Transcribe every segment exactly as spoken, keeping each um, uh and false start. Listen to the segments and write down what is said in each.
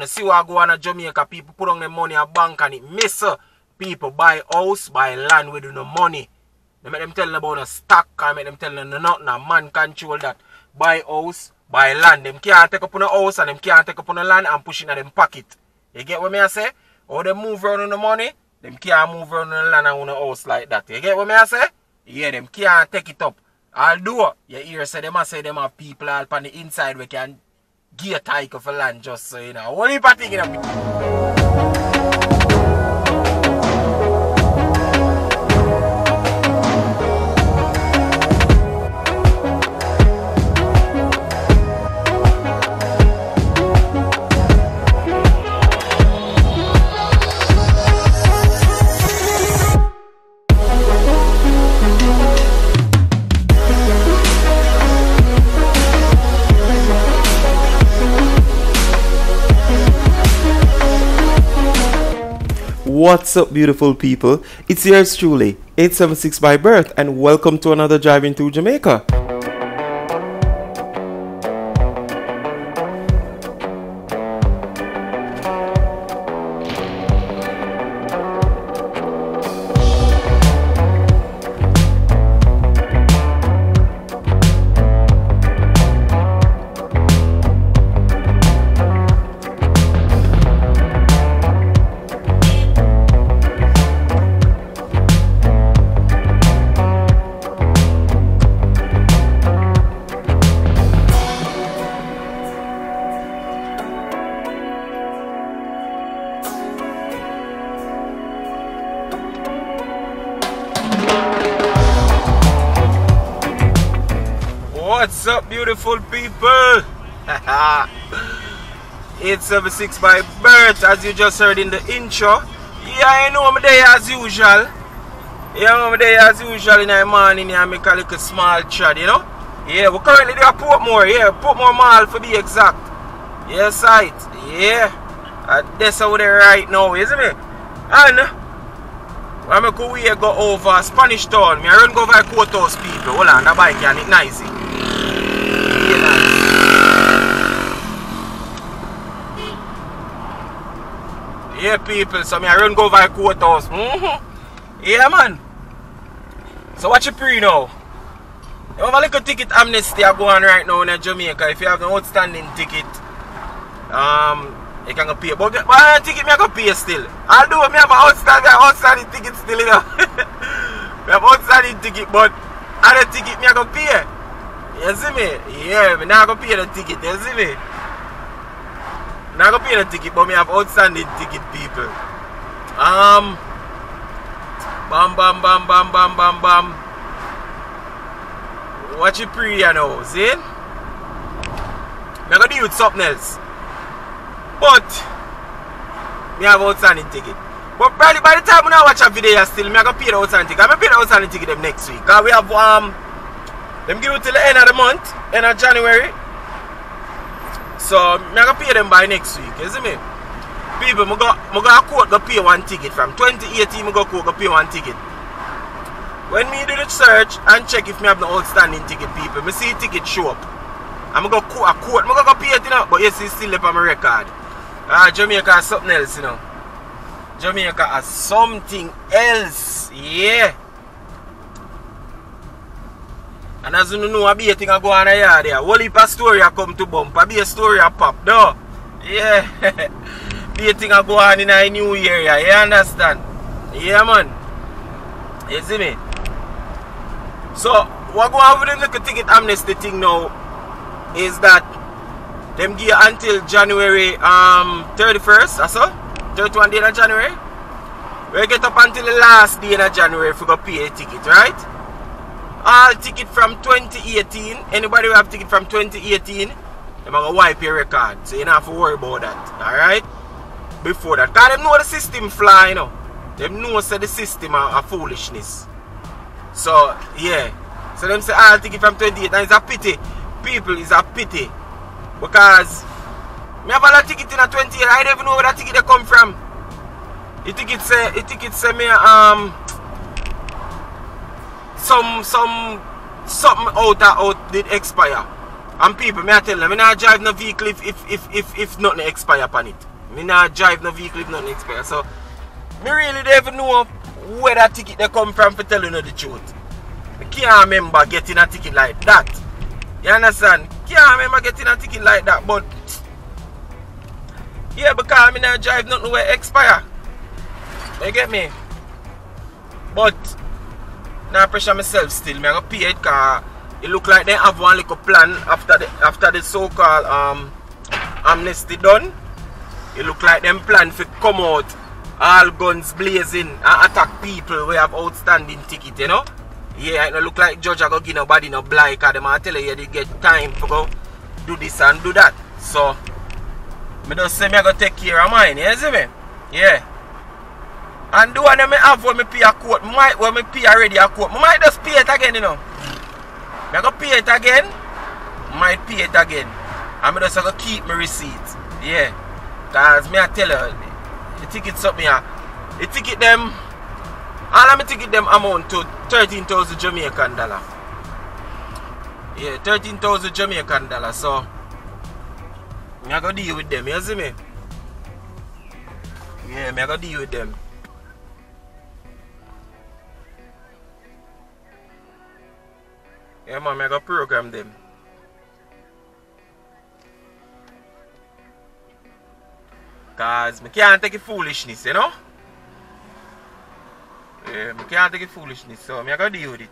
happen. See what go on in Jamaica. People put on their money at bank and it miss. People buy house, buy land with no money. They make them tell them about a stock and make them tell them nothing. A man control that. Buy house, buy land. Them can't take up on a house and them can't take up on a land and push it in them pocket. You get what me I say? Or they move around on the money, them can't move around on the land and on a house like that. You get what me I say? Yeah, them can't take it up. Although you hear say them say them have people all on the inside we can get a take of a land just so you know. Only particular. What's up beautiful people, it's yours truly, eight seven six by birth, and welcome to another Driving Through Jamaica. What's up beautiful people? eight seven six by birth, as you just heard in the intro. Yeah, you know I'm there as usual. Yeah, I'm there as usual in the morning and I make a little small chat, you know. Yeah, we're currently there at Portmore, yeah, Portmore Mall for be exact. Yes, right, yeah. Uh, that's over there right now, isn't it? And I'm going to go over Spanish Town. I run go over Courthouse people. Hold on, the bike and it's nice. Yeah, people, so I run go over Courthouse. Mm-hmm. Yeah, man. So, what you pre now? You have a little ticket amnesty going right now in Jamaica. If you have an outstanding ticket, um, you can go pay. But I ticket I go pay still. I do, I have an outstanding, outstanding ticket still, you know. I have outstanding ticket, but other ticket I go pay. You see me? Yeah, I'm not going to pay the ticket, you see me? I'm not going to pay the ticket, but I have outstanding ticket, people. Um, bam, bam, bam, bam, bam, bam, bam. What you pre you know, see? I'm going to deal with something else. But, I have outstanding ticket. But probably by the time I watch a video still, I'm going to pay the outstanding ticket. I'm going to pay the outstanding ticket them next week. Because we have, um... them give it till the end of the month, end of January. So, I'm going to pay them by next week, you see me? People, I'm going to court go pay one ticket. From twenty eighteen, I'm going to court go pay one ticket. When me do the search and check if I have no outstanding ticket, people, I see ticket show up. I'm going to court, I'm going to pay it, you know? But yes, it's still up on my record. Ah, Jamaica has something else, you know. Jamaica has something else, yeah. And as you know, I be a thing I go on a yard there. Whole heap of story I come to bump. I be a story I pop. No. Yeah. Be a thing I go on in a new area. You understand? Yeah, man. You see me? So, what go on with the little ticket amnesty thing now is that them give until January um thirty-first or so. thirty-first day of January. We get up until the last day of January if we go pay a ticket, right? All ticket from twenty eighteen, anybody who have ticket from twenty eighteen, they're going to wipe your record. So you don't have to worry about that. Alright? Before that. Because they know the system fly, you know. They know say the system are, are foolishness. So, yeah. So them say all ticket from twenty eighteen. And it's a pity. People, it's a pity. Because I have a lot of ticket in a twenty eighteen. I don't even know where that ticket they come from. The ticket say, the ticket say me, um... some some something out that out did expire And people, may I tell them, I don't drive no vehicle if, if, if, if, if nothing expire upon it. I don't drive no vehicle if nothing expire. So, I really don't even know where that ticket they come from for telling you the truth. I can't remember getting a ticket like that. You understand? I can't remember getting a ticket like that, but... yeah, because I don't drive nothing where expire. You get me? But, I don't pressure myself still. I'm going to pay it because... it look like they have one little plan after the after the so-called um, amnesty done. It look like them plan to come out all guns blazing and attack people who have outstanding ticket, you know. Yeah, it look like judge are gonna give nobody no blind because they might tell you yeah, they get time to go do this and do that. So me just say me go take care of mine, you see me? Yeah. And the one that me have when me pay a court, might when me pay already a court, I might just pay it again, you know. I'm going to pay it again. Might pay it again. I'm just going to keep my receipt. Yeah. Because I tell you, the tickets up here, the ticket them, all of my ticket them amount to thirteen thousand Jamaican dollar. Yeah, thirteen thousand Jamaican dollar. So, I'm going to deal with them. You see me? Yeah, I'm going to deal with them. Yeah, man, I gotta program them. Cause I can't take it foolishness, you know? Yeah, I can't take it foolishness, so I gotta deal with it.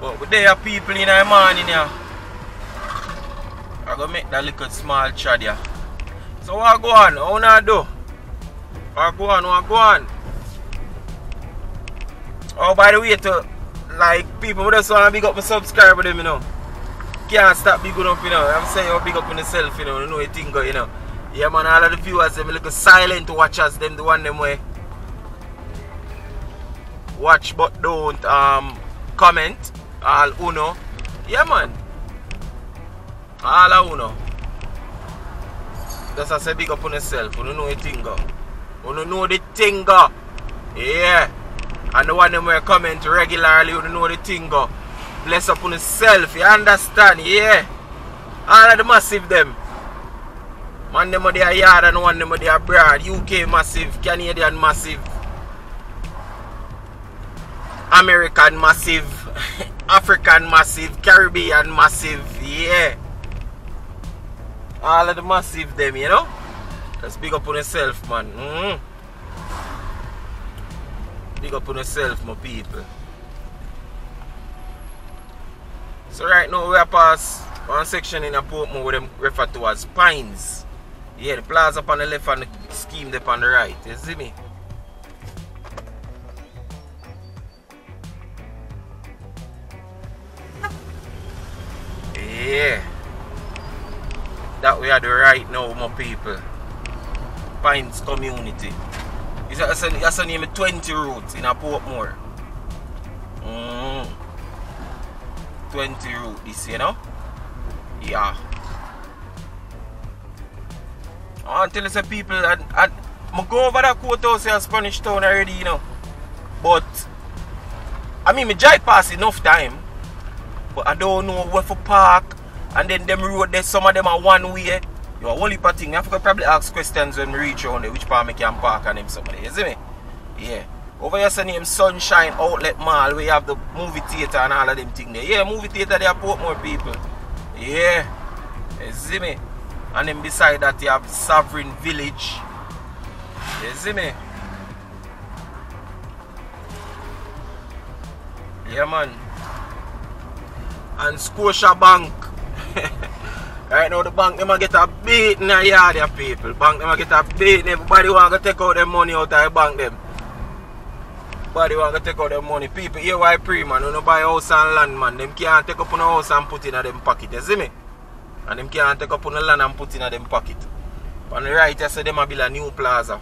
But there are people in the morning here. I'm going to make that little small chat here. So what go on? How do I do? What go on? What go on? Oh, by the way, to like people, I just want to big up my subscriber them, you know. Can't stop bigging up, you know. I'm saying you big up on yourself, you know. You know you think, you know. Yeah, man, all of the viewers, them little silent watchers, them the one them way watch but don't um comment. All uno. Yeah, man. All of you know. Just I say big up on yourself. You know the thing. You know the thing. Yeah. And the one them will comment regularly. You know the thing. Bless up on yourself. You understand? Yeah. All of the massive them. Man them are there yard and one them are there abroad. U K massive. Canadian massive. American massive. African massive. Caribbean massive. Yeah. All of the massive them, you know? Just big up on yourself, man. Mm. Big up on yourself, my people. So right now we are past one section in a Portmore where them refer to as Pines. Yeah, the plaza on the left and the scheme there on the right. You see me? Yeah. That we are the right now, my people. Pines community. It's a, that's a name of twenty routes in a Portmore. Mm. twenty route this, you know? Yeah. Until it's a people, and I go over that courthouse in Spanish Town already, you know. But, I mean, I drive past enough time, but I don't know where to park. And then them road there, some of them are one way. You are only parting. I forgot probably ask questions when we reach around there, which part I can park and them somewhere. You see me? Yeah. Over here say name Sunshine Outlet Mall, where you have the movie theater and all of them thing there. Yeah, movie theater they put more people. Yeah. You see me? And then beside that you have Sovereign Village. You see me? Yeah man. And Scotia Bank. Right now the bank them get a beat in the yard of people. Bank them get a beat. Everybody want to take out their money out of the bank them. Everybody want to take out their money. People here why pre man, you know buy house and land man. Them can't take up on the house and put in a them pocket, you see me? And them can't take up on the land and put in a them pocket. On the right I say them a build a new plaza.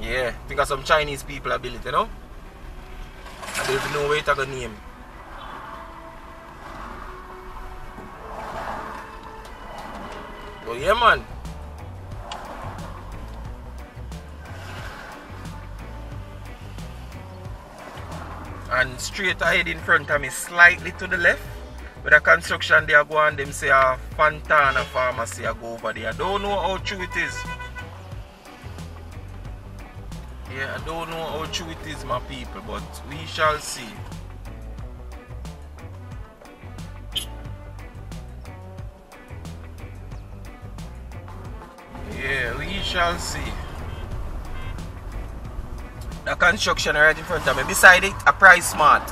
Yeah, I think of some Chinese people a build it, you know? I don't even know where to go name. Oh yeah man. and straight ahead in front of me, slightly to the left, with the construction they are going, them say a Fontana Pharmacy, I go over there. I don't know how true it is. Yeah, I don't know how true it is, my people, but we shall see. Yeah, we shall see. The construction right in front of me. Beside it, a Price Smart.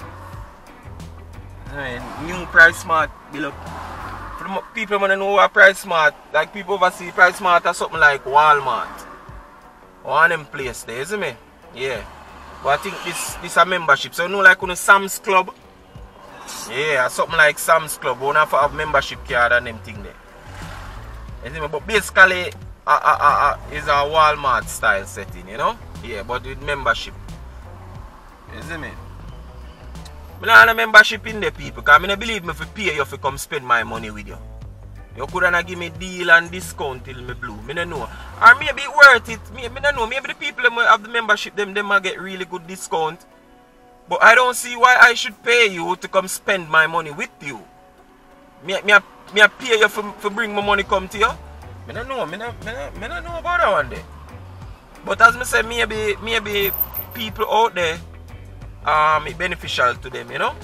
New Price Smart below. For the people who know a Price Smart, like people overseas, Price Smart or something like Walmart. One them place there, isn't it? Yeah. But I think this this a membership. So you know like on a Sam's Club. Yeah, something like Sam's Club. We have to have membership card and them thing there. Isn't it? But basically Uh, uh, uh, uh, is a Walmart style setting, you know? Yeah, but with membership. You see me? I don't have membership in the people, because I don't believe me if you pay you if you come spend my money with you. You couldn't give me deal and discount till me blue. I don't know. Or maybe it's worth it. I don't know. Maybe the people who have the membership, them, them get really good discount. But I don't see why I should pay you to come spend my money with you. I, I, I pay you for, for bring my money come to you. I don't know, I don't know about that one day. But as I say, maybe, maybe people out there, um, it's beneficial to them, you know?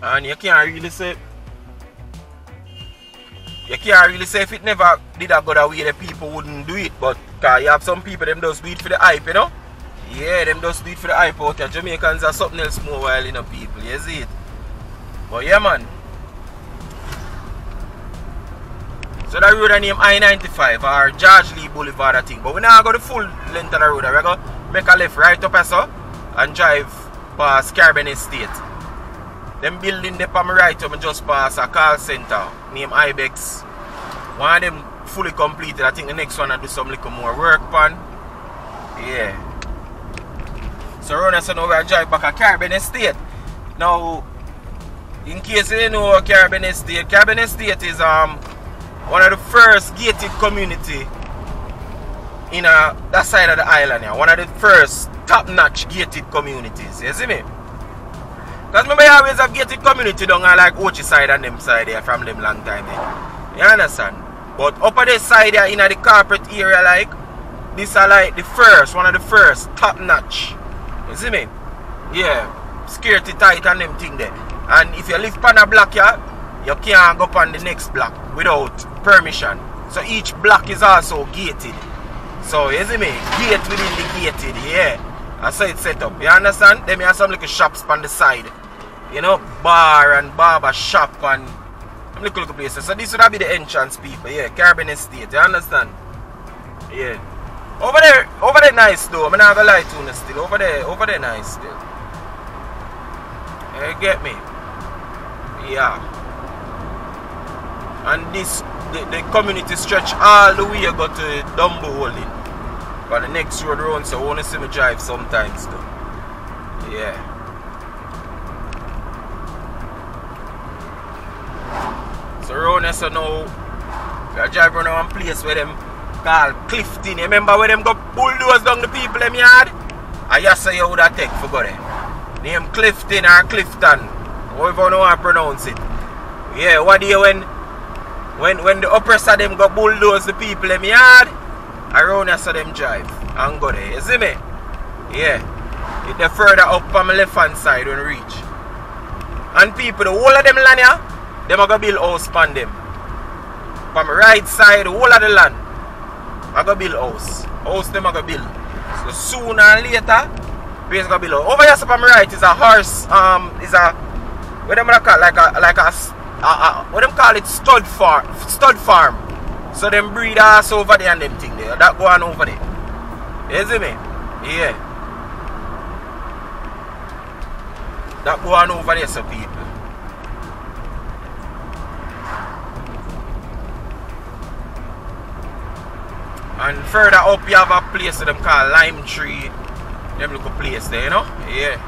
And you can't really say, you can't really say if it never did a good way, the people wouldn't do it. But you have some people, them just do it for the hype, you know? Yeah, them just do it for the hype out there. Jamaicans are something else more wild, you know, people, you see it? But yeah, man. So the road I name I ninety-five or George Lee Boulevard I think. But we now go the full length of the road. We're going to make a left right up so, and drive past Carbon Estate. Them building there on my right up and just past a call center named Ibex. One of them fully completed. I think the next one I do some little more work on. Yeah. So run us now we drive back at Carbon Estate. Now, in case you don't know Carbon Estate, Carbon Estate is um one of the first gated community in uh, that side of the island here. One of the first top-notch gated communities. You see me? Because remember you always have gated community down here like Ochi side and them side here from them long time here. You understand? But up on this side here in the corporate area like, this are like the first, one of the first top-notch. You see me? Yeah. Security tight and them thing there. And if you live on a block here, you can't go up on the next block without permission. So each block is also gated. So you see me? Gate within the gated, yeah. That's how it's set up. You understand? Then you have some little shops on the side. You know, bar and barber shop and some little, little places. So this would be the entrance people, yeah. Caribbean Estate, you understand? Yeah. Over there, over there nice though. I'm not gonna lie to you still. Over there, over there nice still. You get me? Yeah. And this, the, the community stretch all the way go to Dumbo Holding. But the next road round, so I want to see me drive sometimes though. Yeah. So round here, so now, I drive around one place where them called Clifton. You remember where them go bulldoze down the people them yard? I just say you would have take for go there. Name Clifton or Clifton, however you want to pronounce it. Yeah, what do you when? When when the oppressor them go bulldoze the people them yard, around here so them drive and go there. You see me? Yeah. It's the further up on my left hand side when reach. And people, the whole of them land here, them are gonna build house on them. From my right side, the whole of the land, I go build house. House them are gonna build. So sooner and later, place gonna build house. Over here so on my right is a horse, um is a what them gonna call like a like a Uh, uh, what them call it, stud farm, stud farm. So them breed ass over there and them thing there. That go on over there. You see me? Yeah. That go on over there, so people. And further up you have a place that them call Lime Tree. Them little place there, you know? Yeah.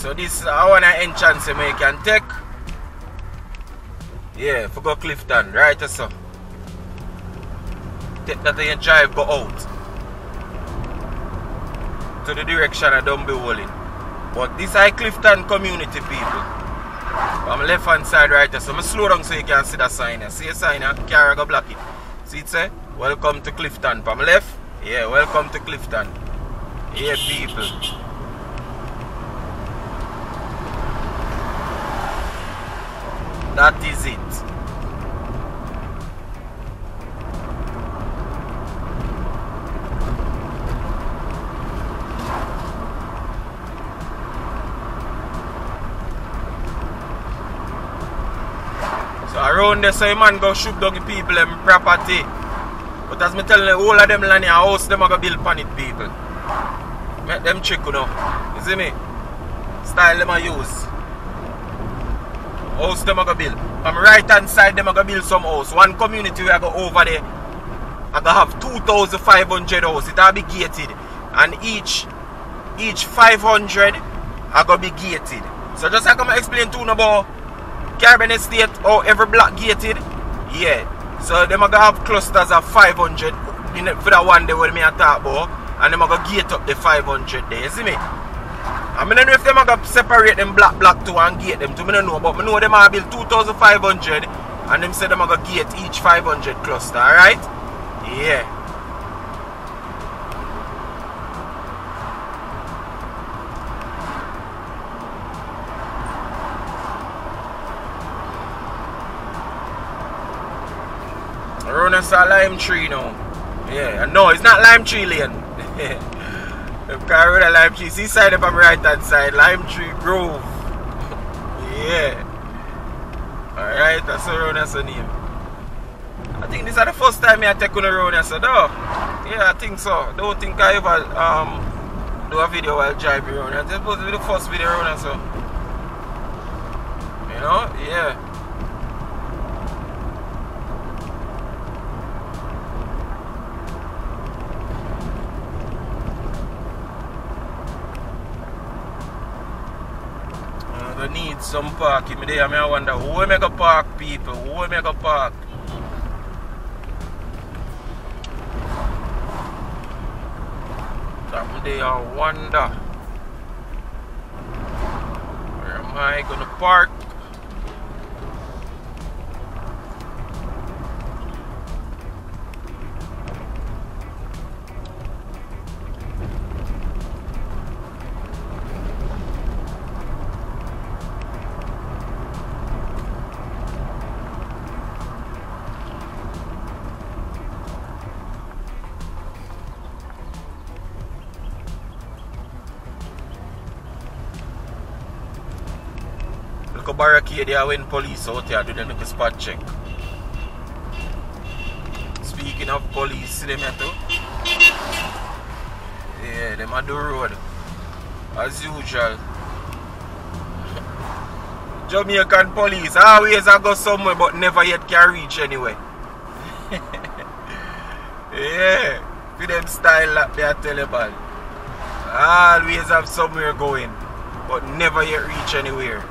So this is our entrance you can take. Yeah, for go Clifton, right or so. that they drive go out to the direction of Dumbywolin. But this is Clifton community, people. I'm left hand side right here, so I'm slow down so you can see that sign here. See the sign here? Carry go block it. See it say? Welcome to Clifton. From left? Yeah, welcome to Clifton. Yeah, people. That is it. Around there, so a man go shoot down the people and property. But as me tell you, all of them land in a house, them are going to build upon it, people. Make them check, you know. You see me? Style them I use. House them are going to build. On the right hand side, them are going to build some house. One community we are going over there, I going to have two thousand five hundred houses. It will be gated. And each, each five hundred are going to be gated. So just like I'm going to explain to you about Carbon Estate, or every block gated, yeah. So them are gonna have clusters of five hundred for that one day where me a talk about, and them are gonna gate up the five hundred there. You see me? I mean, I don't know if them are gonna separate them block block two and gate them. To me, I don't know, but I know them are build two thousand five hundred, and them say them are gonna gate each five hundred cluster. All right? Yeah. It's a lime tree now. Yeah, and no, it's not lime tree lane. I've carried a lime tree. See side up on my right hand side, Lime Tree Grove. Yeah. Alright, that's around as a name. I think this is the first time I take on around as a dog. Yeah, I think so. Don't think I ever um do a video while driving around. That's supposed to be the first video around as a. You know? Yeah. Need some parking there. I wonder who make a park, people. Who make a park? That day I wonder where am I gonna park? Barricade there when police out here do them make a spot check. Speaking of police, see them here too. Yeah, them at the road. As usual. Jamaican police always I go somewhere but never yet can reach anywhere. Yeah. With them style up there tell you about. Always have somewhere going but never yet reach anywhere.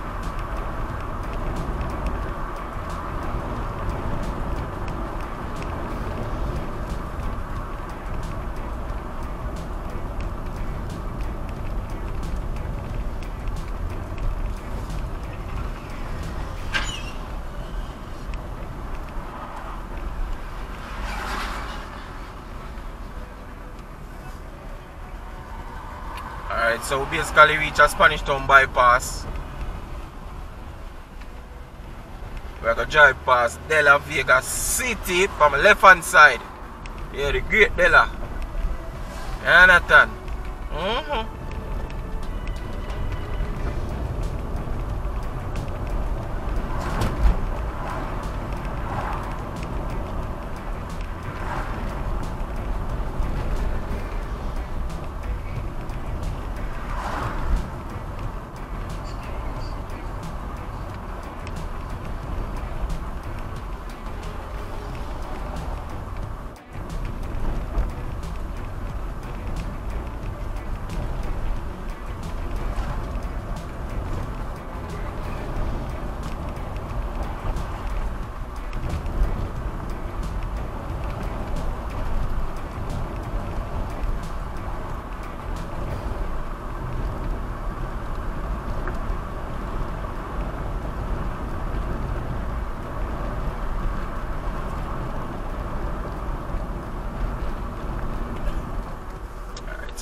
So we basically reach a Spanish Town bypass. We're going to drive past De La Vega City from the left hand side. Yeah, the great De La. You understand? Mm-hmm.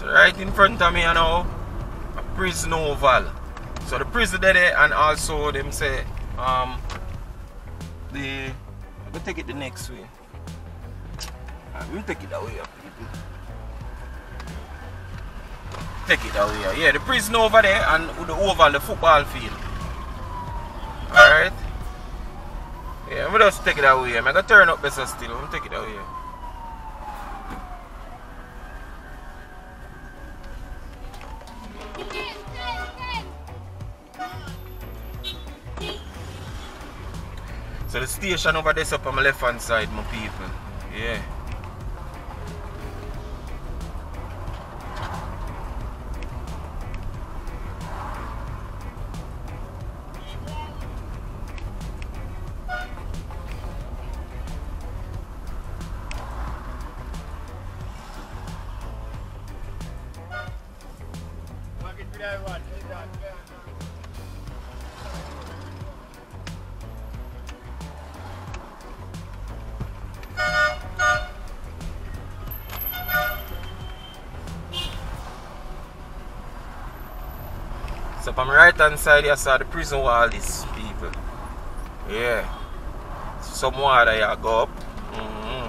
So right in front of me, you know, a prison oval. So the prison there, and also them say um the I'm gonna take it the next way. I'm gonna take it that way up. Take it that way. Yeah, the prison over there and the oval, the football field. Alright. Yeah, I'm gonna just take it that way. I'm gonna turn up better still. I'm gonna take it that way. So the station over there is up on my left hand side, my people. Yeah. On my right hand side, I saw the prison wall, these people. Yeah. Some water here go up. Mm-hmm.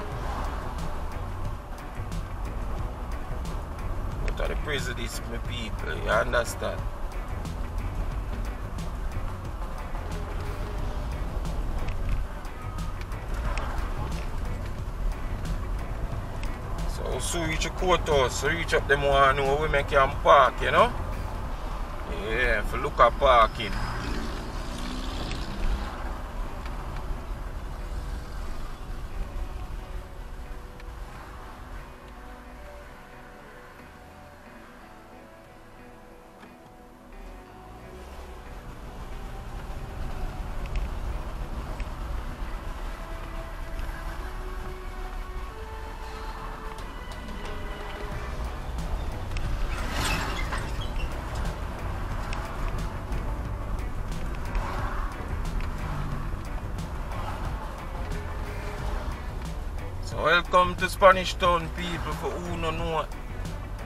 But to the prison, these my people, you understand? So, so reach a courthouse, so reach up them one where we make them park, you know? Yeah, for look at parking. Welcome to Spanish Town, people. For who no know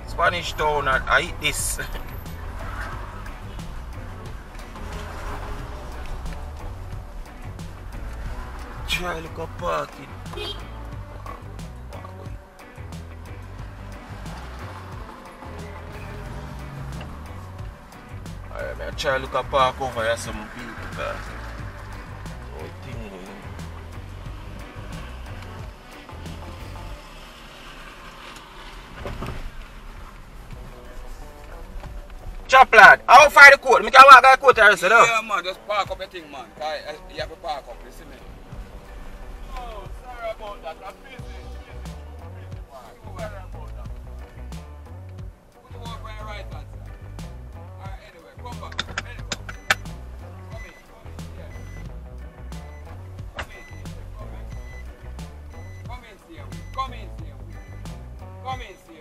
Spanish Town, and I eat this. Try look at parking. Alright, man. Try look at park over here, some people. Lad. How far the court? I can walk out the court and say no. Yeah man, just park up the thing man. You have to park up, listen me. Oh, sorry about that. I'm busy. I'm busy. I'm busy.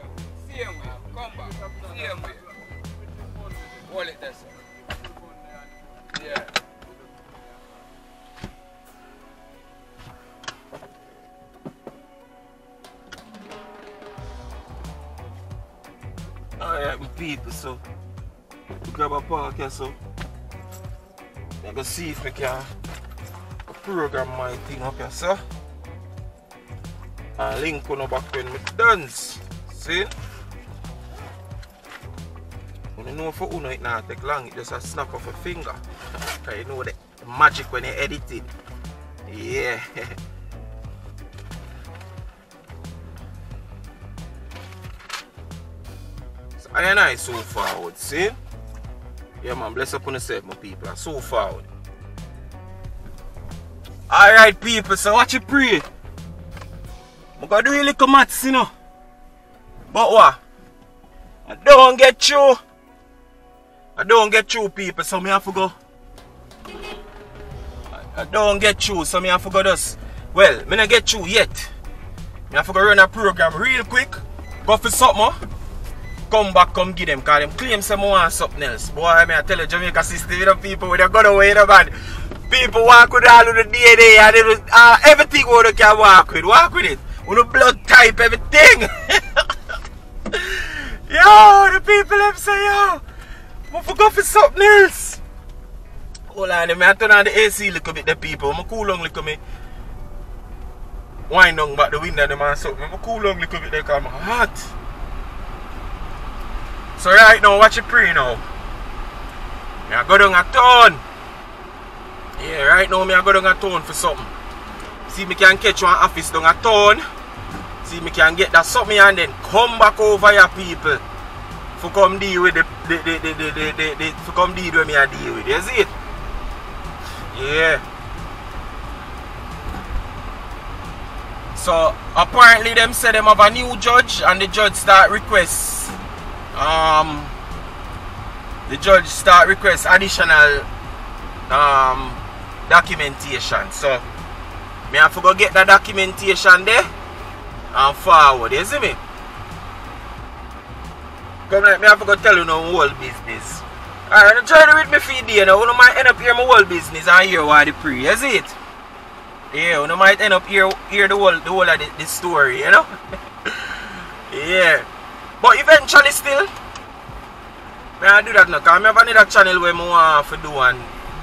So, grab a park here, so I can see if I can program my thing up here, so and link on back when we dance. See? When you know for Uno it not take long, it just a snap of a finger. Cause you know the magic when you edit it. Yeah. And I so forward, see? Yeah man, bless up on yourself my people, I'm so forward. Alright people, so what you pray? I'm gonna do a little maths, you know. But what? I don't get you. I don't get you people, so me have to go. I, I don't get you, so me have to go this. Well, me not get you yet. Me have to go run a program real quick. Go for something. Come back, come give them, because them claim some more and something else. Boy, I mean, I tell you, Jamaica system, you know, people, when they go away, you know, man. People walk with all of the D N A and it was, uh, everything what they can walk with. Walk with it. With the blood type, everything. Yo, the people them say, yo, I forgot for something else. Hold on, I turn on the A C a little bit, the people. I'm cool down a little bit. Wind down back the window and man something. I'm cool down a little bit because I'm hot. So right now, watch it pray now. I go down a town. Yeah, right now I go down a town for something. See, I can catch one office down a town. See, I can get that something and then come back over here, people. For come deal with the, the, the, the, the, the, the, the for come deal with me I deal with. That's it. Yeah. So apparently them say them have a new judge and the judge start requests. Um the judge start request additional um, documentation. So me have to go get the documentation there and forward, you see me? Come like me have to go tell you no whole business. Alright, I'm trying to read my feed there now. You might end up hearing my whole business and hear why the pre, is it? Yeah, you might end up hear hear the whole the whole of the, the story, you know? Yeah. But eventually still I do that now because I have another channel where I want to do and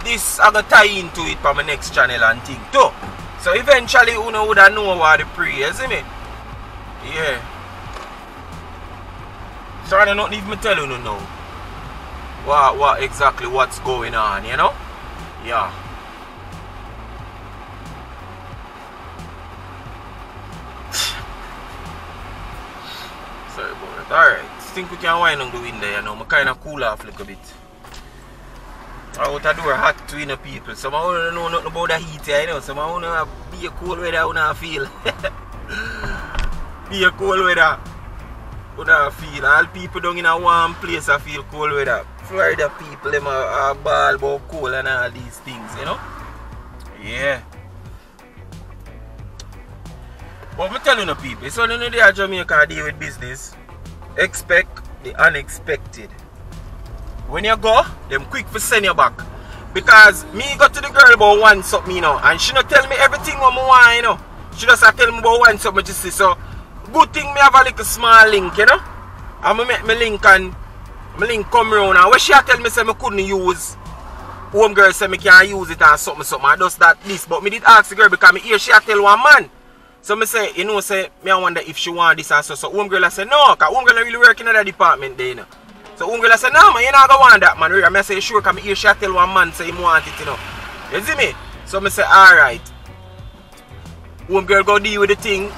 this I go tie into it for my next channel and thing too. So eventually you know would know what the pre, you see me? Yeah. So I don't even tell you now what, what exactly what's going on, you know? Yeah. Sorry about it. Alright. I think we can wind on the window, you know. I kind of cool off a little bit. Out the door hot to inner people. Some of you don't know nothing about the heat here, you know. Some of you don't be a cold weather, you don't feel. Be a cold weather, you don't feel. All people down in a warm place, I feel cold weather. Florida people, them are, are ball about cold and all these things, you know. Yeah. But I'm telling you, people, it's only in the Jamaica deal with business. Expect the unexpected. When you go, them quick for send you back. Because me got to the girl about one something, you know, and she not tell me everything what I want, you know. She just tell me about one something, you see. So, good thing me have a little small link, you know. And I make my link and my link come round. And when she tell me say I couldn't use, home girl say I can't use it or something, something. I just that this. But me did ask the girl because me hear she tell one man. So I say, you know, say, me I wonder if she want this and so. So home girl I say, no, because home girl really work in that department there, you know. So home girl I say, no, man, you not going to want that, man. And I say, sure, because I hear she tell one man say he want it, you know. You see me? So I say, alright. Home girl go deal with the thing,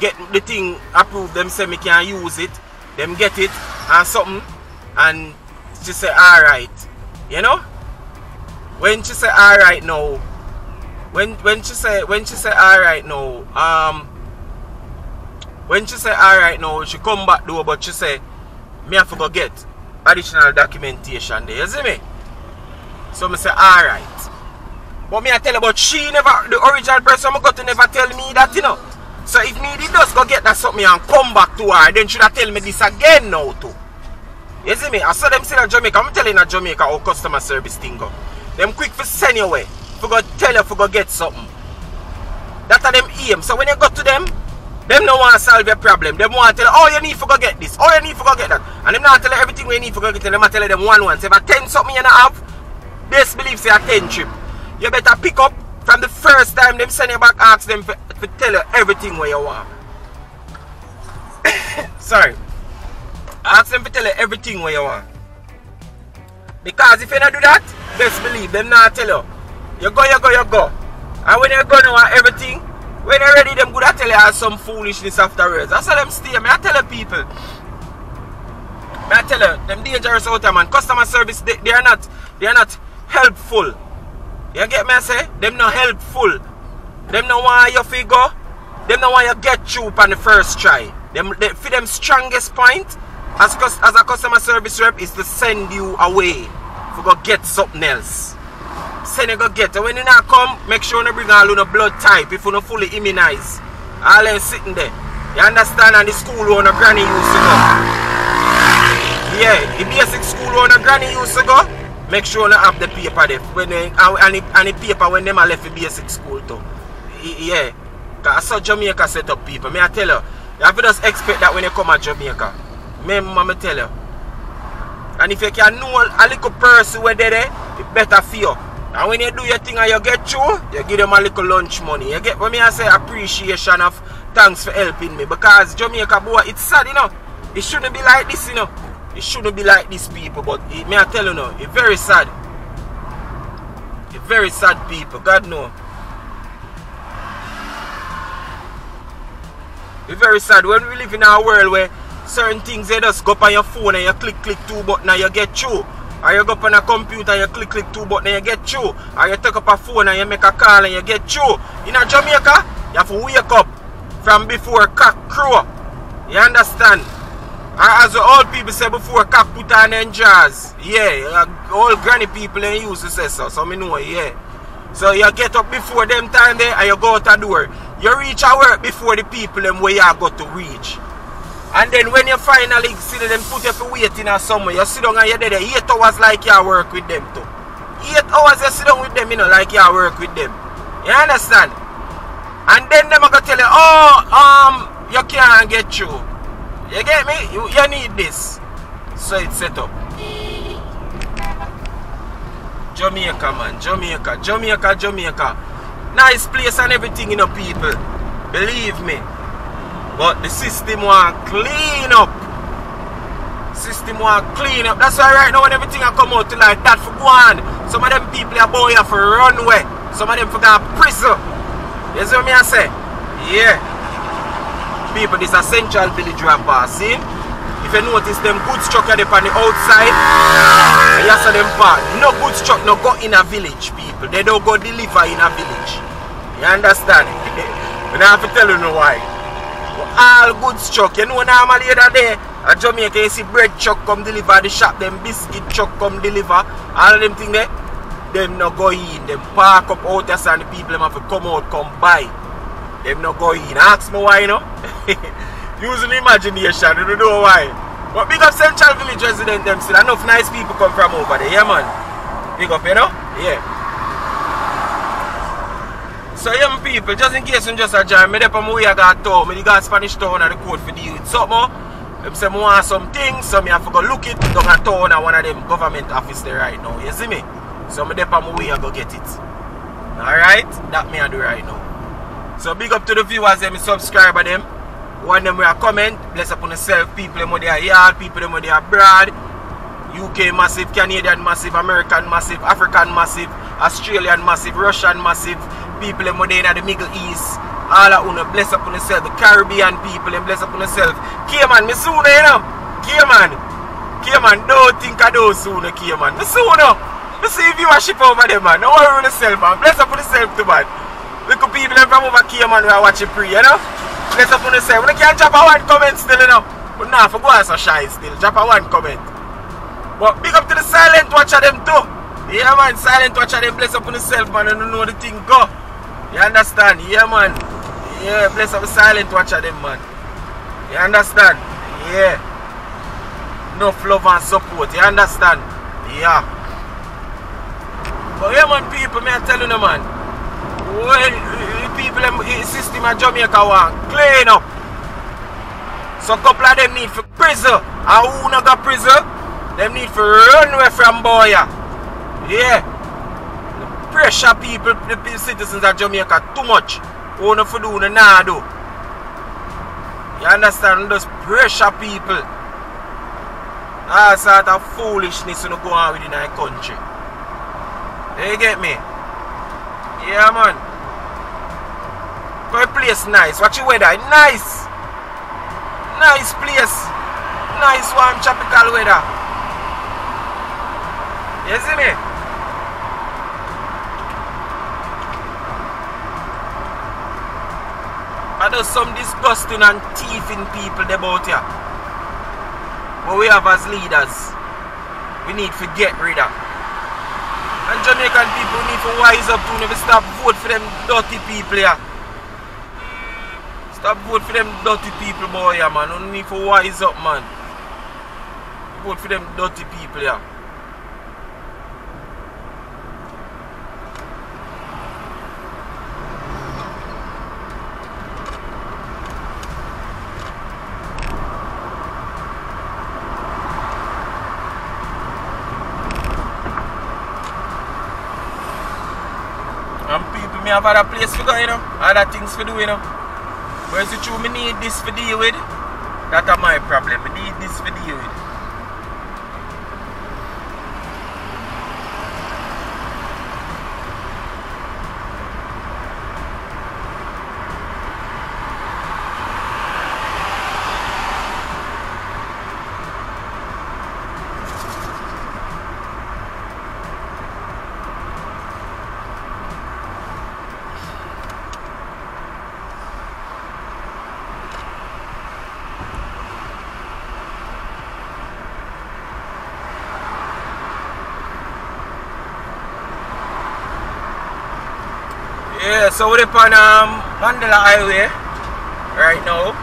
get the thing approved, them say me can use it, them get it and something. And she say, alright. You know? When she say, alright now. When when she say when she say alright now, um when she say alright now, she come back though, but she say me have to go get additional documentation there, you see me? So me say alright. But me I tell her about she never the original person I got to never tell me that, you know. So if me did just go get that something and come back to her, then should I tell me this again now too? You see me? I saw them say in Jamaica, I'm telling in Jamaica how customer service thing go. Them quick for send you away. Go tell you for go get something. That are them aim. So when you go to them, them no want to solve your problem. Them want to tell you, oh, you need for go get this. Oh, you need for go get that. And them not tell you everything we need for go get. Them tell you them one one. So if I ten something you don't have, they believe say a ten trip. You better pick up from the first time them send you back. Ask them for, for tell you everything where you want. Sorry. Ask them for tell you everything where you want. Because if you don't do that, best believe them not tell you. You go, you go, you go. And when you go now and everything, when you're ready, them could tell you some foolishness afterwards. That's how them stay. Me I tell the people. Me I tell you, them dangerous out there, man. Customer service, they, they are not they are not helpful. You get me I say? Them not helpful. Them no want you fi go. Them no want you get you on the first try. Them they, for them strongest point as as a customer service rep is to send you away for go get something else. Send you go get. When you not come, make sure you bring all your blood type if you not fully immunized. All them sitting there. You understand? And the school owner granny used to go. Yeah, the basic school owner granny used to go. Make sure you have the paper there. When they, and, the, and the paper when them are left the basic school too. Yeah. Because I saw Jamaica set up people. May I tell you, you have to just expect that when you come at Jamaica. Remember, mama tell you. And if you can know a little person where they're there, it's better for you. And when you do your thing and you get through, you give them a little lunch money. You get what me I say? Appreciation of thanks for helping me. Because Jamaica, boy, it's sad, you know. It shouldn't be like this, you know. It shouldn't be like these people. But it, me I tell you now, it's very sad. It's very sad people. God knows. It's very sad when we live in a world where certain things you just go up on your phone and you click click two button and you get through. Or you go up on a computer and you click click two button and you get through. Or you take up a phone and you make a call and you get through. In a Jamaica, you have to wake up from before cock crow. You understand? Or as the old people say before cock put on them jars. Yeah, old granny people they used to say so, so me know, yeah. So you get up before them time there and you go out the door. You reach a work before the people them where you are got to reach. And then when you finally see them put you for waiting or somewhere, you sit down and you're there eight hours like you work with them too. Eight hours you sit down with them, you know, like you work with them. You understand? And then them are gonna tell you, oh, um, you can't get through. You get me? You, you need this. So it's set up. Jamaica, man, Jamaica, Jamaica, Jamaica. Nice place and everything, you know, people. Believe me. But the system want clean up. System want clean up. That's why right now when everything I come out to like that for go on. Some of them people are bound for runway. Some of them for go to prison. You see what I say? Yeah. People, this is a Central Village we are passing. If you notice them goods truck are there on the outside, and you see them pass. No goods truck no go in a village, people. They don't go deliver in a village. You understand? We don't have to tell you no why. All goods truck, you know normally the other day at Jamaica you see bread truck come deliver the shop, them biscuit truck come deliver, all of them thing there, them no go in, them park up out there and the people them have to come out, come buy. Them no go in. Ask me why, you know. Using imagination, you don't know why. But big up Central Village resident them still. Enough nice people come from over there, yeah man. Big up, you know? Yeah. So young people, just in case you just a join me, I'm way I got town. I got Spanish Town and the court for deal with something. I say I want some things, so I have to go look it down at town at one of them government office there right now. You see me? So I'm on way I go get it. Alright? That me I do right now. So big up to the viewers, them subscriber them. One them we are comment, bless upon yourself, people them they are here, people them they are abroad, U K massive, Canadian massive, American massive, African massive, Australian massive, Russian massive, people them they in the Middle East, all that one bless upon yourself, the Caribbean people and bless upon yourself. Cayman, me sooner, you know. Cayman. Cayman, don't think I don't sooner, Cayman. Me sooner. Me see viewership over there, man. Don't worry yourself, man. Bless upon yourself too, man. Look at people them from over Cayman who are watching pre, you know. Bless up on yourself. We can't drop a one comment still, you know. But nah, for go on so shy still. Drop a one comment. But big up to the silent watcher them too. Yeah man, silent watcher them. Bless up on yourself, man. You don't know the thing go. You understand? Yeah man. Yeah, bless up the silent watcher them, man. You understand? Yeah. Enough love and support. You understand? Yeah. But yeah man, people, me I tell you no man. Well, people in system at Jamaica want clean up. So couple of them need for prison. And who not got prison? Them need for run away from boya. Yeah. The pressure people, the citizens of Jamaica too much. Who not for do no nah do. You understand? Those pressure people. All sort of foolishness you know, go on within our country. You get me? Yeah man. A place nice, watch your weather, nice, nice place, nice warm tropical weather. You see me? I do some disgusting and thieving people about here, but we have as leaders, we need to get rid of. And Jamaican people need to wise up to never stop vote for them dirty people here. Stop vote for them dirty people, boy, yeah, man. You need to wise up, man. Vote for them dirty people, yeah. have other place to go, you know, other things to do, you know. But it's true, I need this to deal with. That's my problem, I need this to deal with. Yeah, so we're up on um, Mandela Highway right now.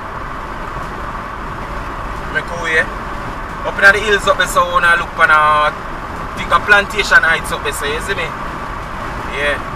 Make way. Up in the hills up there, so we wanna look on uh, think of Plantation Heights up there, so you see me? Yeah.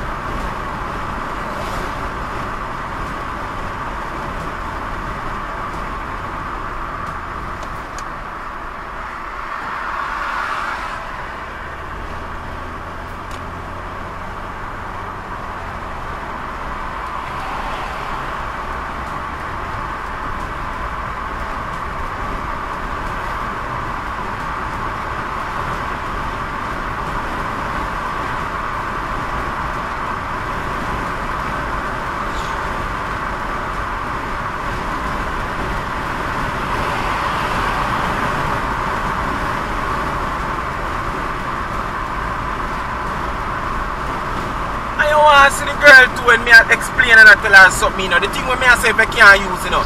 Something, you know. The thing when me I say if I can't use, you know,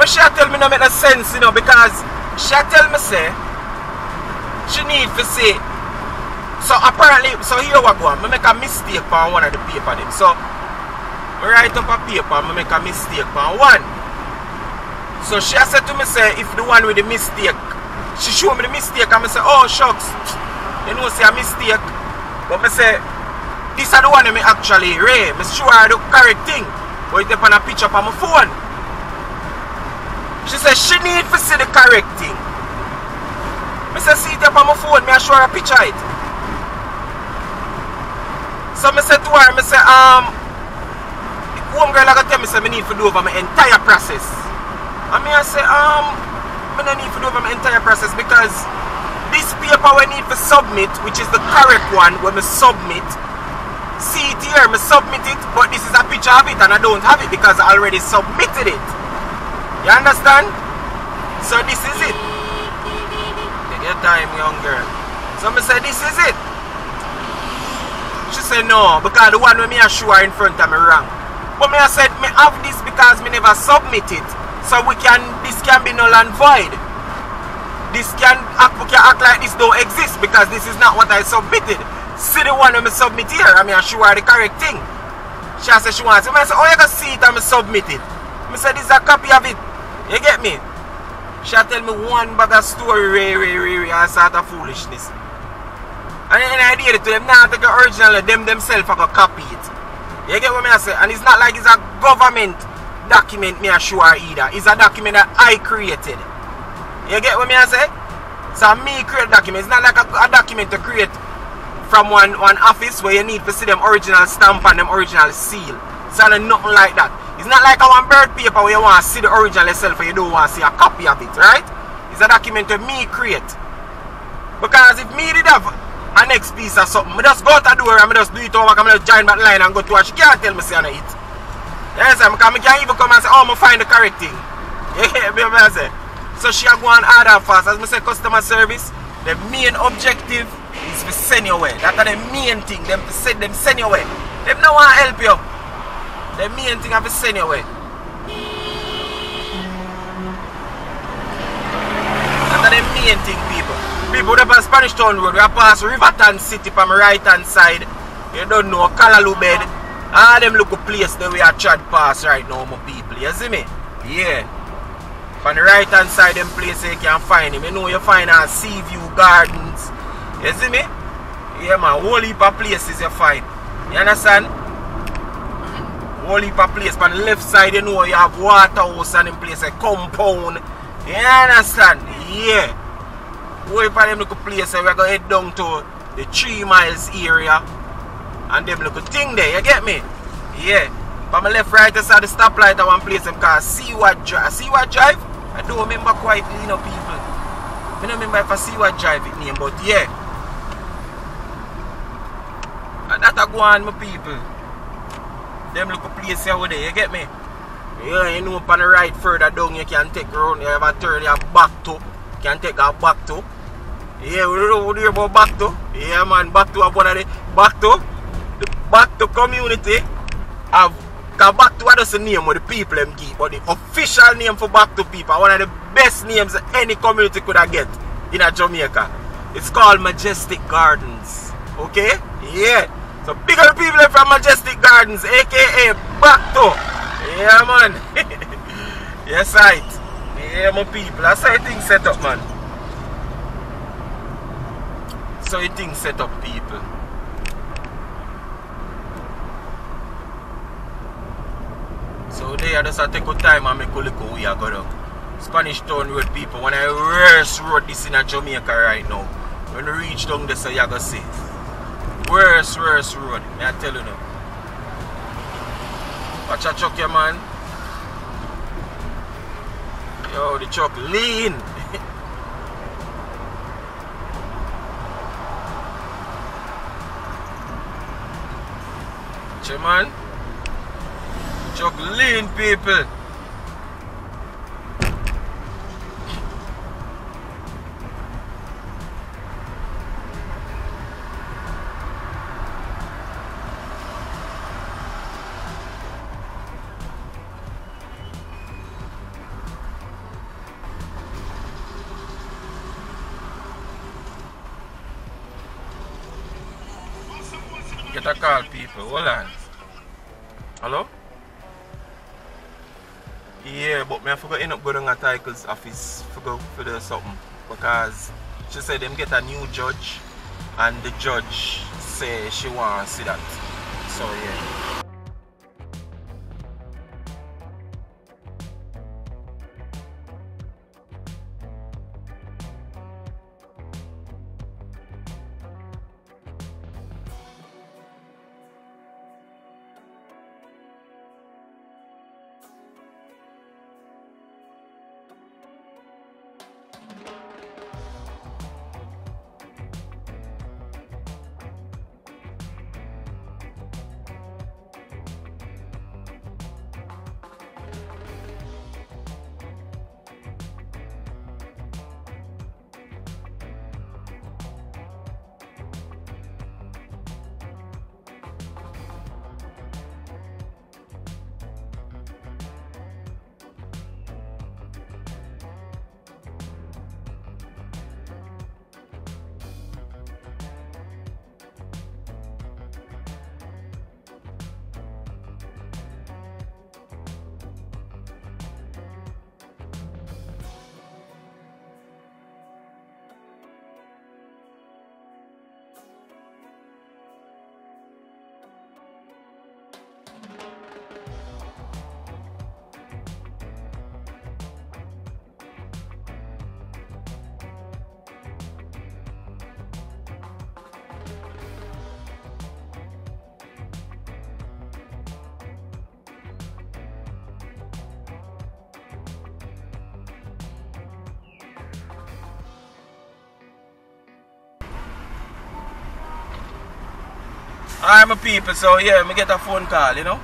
when she tell me no make no sense, you know, because she tell me say she need to say, so apparently, so here we go, I make a mistake on one of the paper them, so I write up a paper, I make a mistake on one, so she said to me say if the one with the mistake, she show me the mistake and I say oh shucks, you know say a mistake, but I say this is the one that I actually read. I'm sure I do the correct thing. But it's on a picture on my phone. She said she need to see the correct thing. I said see it up on my phone. I show her a picture it. So I said to her, I said, um, the homegirl I tell me, I need to do over my entire process. And I said, um, I don't need to do over my entire process because this paper I need to submit, which is the correct one when I submit, see it here, I submit it, but this is a picture of it and I don't have it because I already submitted it. You understand? So this is it. Take your time, young girl. So I said, this is it. She said, no, because the one with me I show her in front of me wrong. But me I said, me have this because me never submit it. So we can, this can be null and void. This can, we can act like this don't exist because this is not what I submitted. See the one when I submit here, I mean I show her the correct thing. She said she wants it. I said, oh, you can see it and I submit it. I said, this is a copy of it. You get me? She tell me one bag of story, re, re, re, re, and sort of foolishness. And then I did it to them, now I take the original, them themselves are going to copy it. You get what I say? And it's not like it's a government document me I show her either. It's a document that I created. You get what I say? So me create documents. It's not like a, a document to create from one, one office where you need to see them original stamp and them original seal. So I don't nothing like that. It's not like a one bird paper where you want to see the original itself and you don't want to see a copy of it, right? It's a document that me create. Because if me did have a next piece or something, I just go to do it and I just do it over and I just join that line and go to her. She can't tell me say on it. Yes, because I can't even come and say, oh, I'm going to find the correct thing. So she go and order fast. As I say, customer service, the main objective is for send you away. That's the main thing. Them to send them send you away. Them no want to help you. The main thing is to send you away. That's the main thing, people. People up on Spanish Town Road, we are past Riverton City from the right hand side. You don't know, Callaloo Bed. All them look a place that we are trod past right now, my people. You see me? Yeah. On the right hand side, them places you can find them. You know you find at Sea View Gardens. You see me? Yeah man, whole heap of places you find. You understand? Whole heap of places. On the left side you know you have water house and them places, compound. You understand? Yeah. Whole heap of them look places. We're going to head down to the three miles area. and them little thing there, you get me? Yeah. But my left right side of the stoplight, I want to place them cars. See what drive. See what drive? I don't remember quite, you know, people. I don't remember if I see what drive it name, but yeah. And that I go on, my people. Them little place here over there, you get me? Yeah, you know, up on the right further down, you can take around, you have a turn, you have back to. You can take a back to. Yeah, we don't hear about back to. Yeah, man, back to a one of the back to. The back to community have come back to what is the name of the people them give, but the official name for back to people, one of the best names that any community could have get in a Jamaica. It's called Majestic Gardens. Okay? Yeah. So big up the people from Majestic Gardens, aka back to. Yeah, man. Yes, right. Yeah, my people. That's how things set up, man. So it things set up, people. So they are just a take good time and make a look we are going up. Spanish Town Road, people. When I worst road this in a Jamaica right now. When you reach down there, so you are going to see. Worst, worst road. I tell you now. Watch a truck here, man. Yo, the truck lean. Che, man. The truck lean, people. Get a call, people. Hold on. Hello? Yeah, but me I forgot end up going to Tycle's office for go for the something because she said them get a new judge and the judge say she want to see that. So yeah. Alright, my people, so yeah, me get a phone call, you know.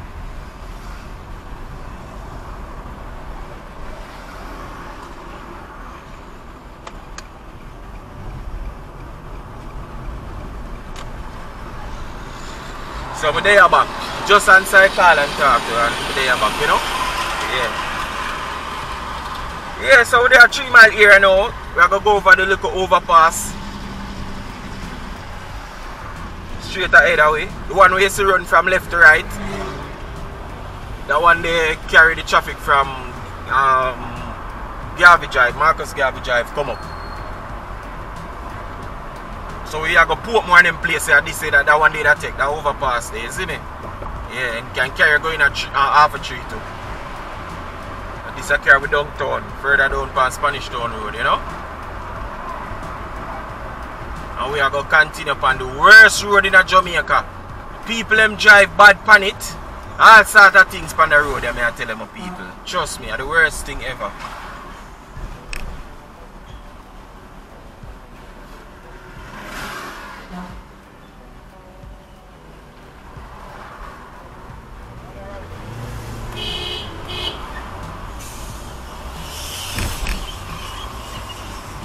So my day are back. Just answer a call and talk to her and my day are back, you know? Yeah. Yeah, so we are three mile here now. We are gonna go over the little overpass. Straight ahead away. The one we used to run from left to right. That one they carry the traffic from um, Garvey Drive, Marcus Garvey Drive, come up. So we are going to Portmore and them place here. This say that that one they that take that overpass there, see me? Yeah, and can carry going at uh, half a tree too. And this I carry with downtown, further down past Spanish Town Road, you know? And we are going to continue upon the worst road in Jamaica. People them drive bad pan it. All sort of things pan the road, I mean, I tell them people. Trust me, are the worst thing ever.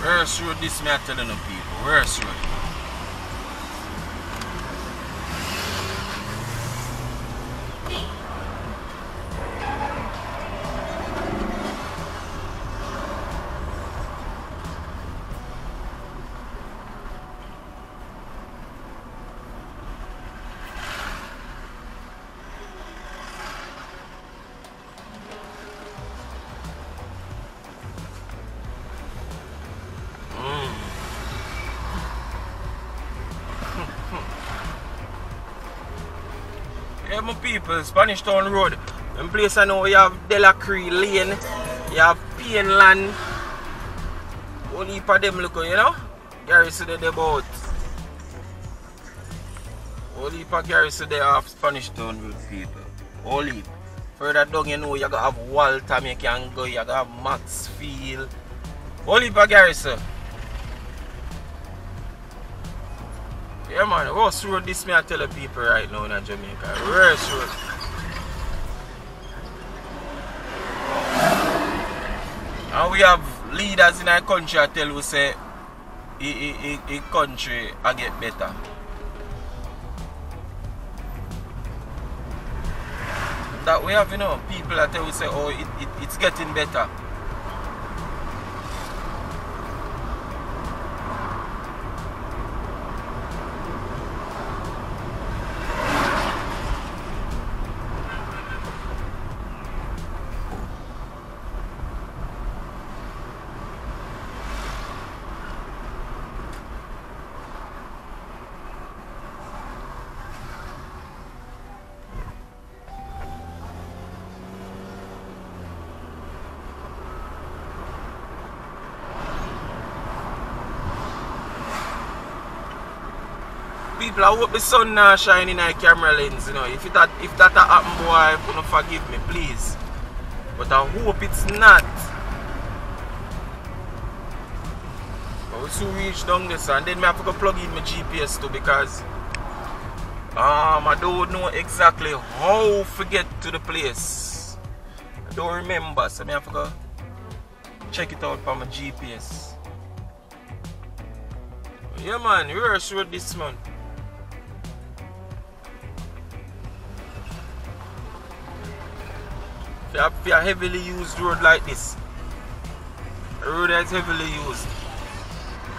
Worst road this me I tell them people, worst road. People, Spanish Town Road, in place I know you have Delacree Lane, you have Painland, only heap of them look, you know, Garrison there about, only heap of Garrison there off Spanish Town Road people, only heap, further down you know you gotta have Waltham, you can go, you gotta have Maxfield, only heap of Garrison. Yeah man, worst road this me I tell the people right now in Jamaica. Worst road. And we have leaders in our country I tell we say the country I get better. That we have, you know, people I tell we say oh it, it, it's getting better. I hope the sun now shining in our camera lens, you know. If it had, if that happened, boy, don't forgive me, please. But I hope it's not. But we soon reach down this, and then I have to plug in my G P S too because um, I don't know exactly how to get to the place. I don't remember, so I have to check it out from my G P S. Yeah, man, reverse road this man. If you are heavily used road like this, a road that's heavily used,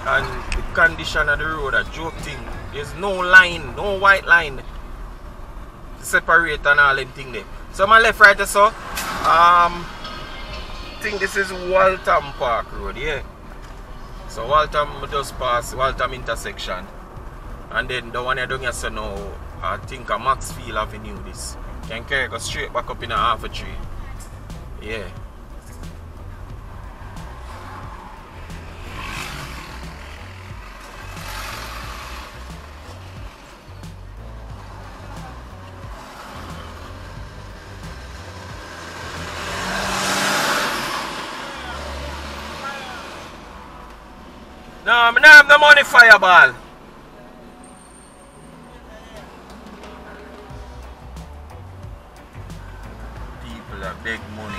and the condition of the road, a joke thing, there's no line, no white line to separate and all them thing there. So my left right so um I think this is Waltham Park Road, yeah. So Waltham just pass Waltham intersection. And then the one I don't so now I think a Maxfield Avenue this. Can carry go straight back up in a half a tree. Yeah. No, I don't have no money fireball. People are big money.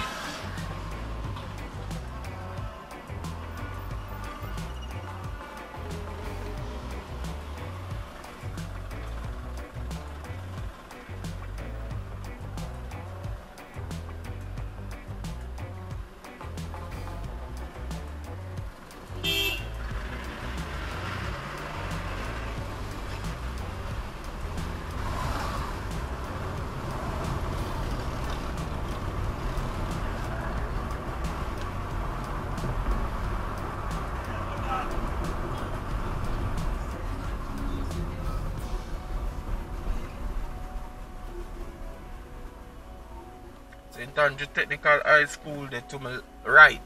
Andrew Technical High School there to my right,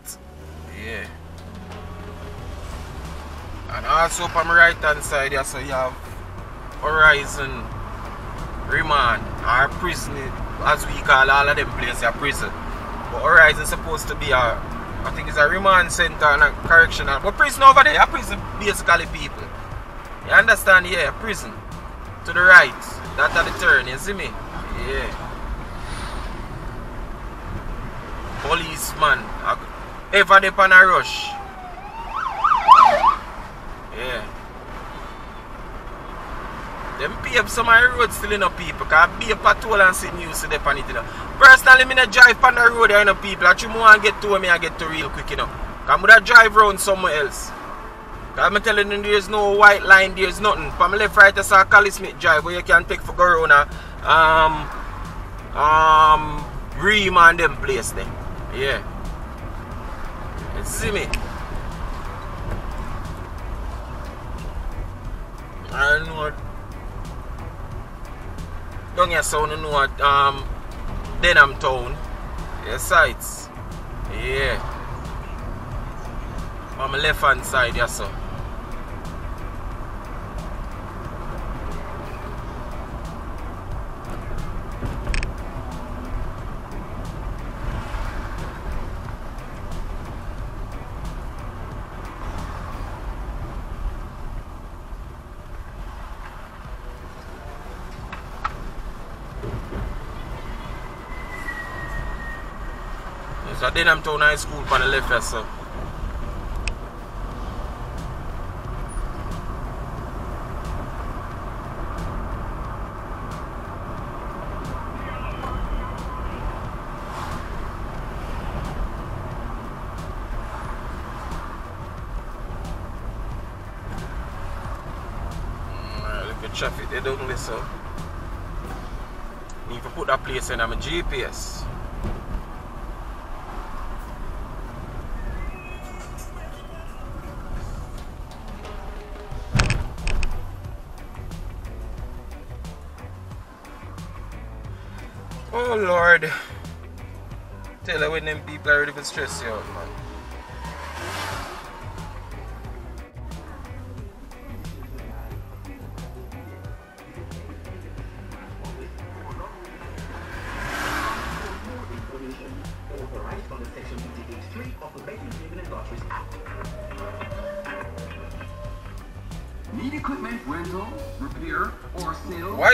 yeah, and also on my right hand side, yeah, so you have Horizon remand or prison, as we call all of them places a prison. But Horizon is supposed to be a, I think it's a remand center and a correctional. But prison over there, a prison basically, people. You understand? Yeah, prison. To the right, that at the turn, you see me? Yeah. Policeman, ever they pan a rush. Yeah. Them people, some of the roads still in the people, because I be a patrol and see news to the panity. Personally, I don't drive on the road, you know, people. I just want to get to me, I get to real quick, you know. Because I would drive around somewhere else. Because I'm telling you, there's no white line, there's nothing. From my left, right, I saw a Calismith drive where you can take for go around a, um, um, Ream and them place there. Yeah. You see me? I don't know. Down here sound, you know, at um, Denham Town. Yeah, sites. Yeah. On my left hand side, yes sir. So Denham Town High School on the left, yes sir. Traffic, they don't listen. Need to put that place in on my G P S. Oh Lord, tell her when them people are ready to stress you out, man.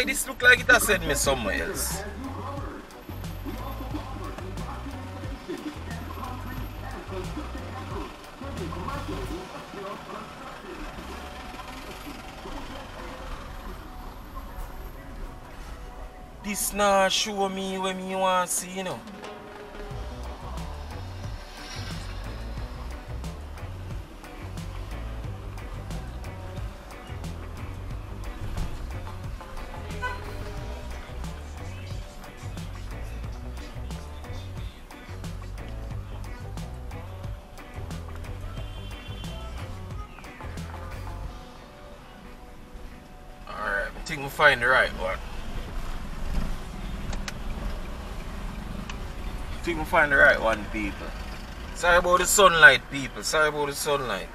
This look like it has sent me somewhere else. This now show me where me want to see, you know. Find the right one. I think we find the right one, people. Sorry about the sunlight, people. Sorry about the sunlight.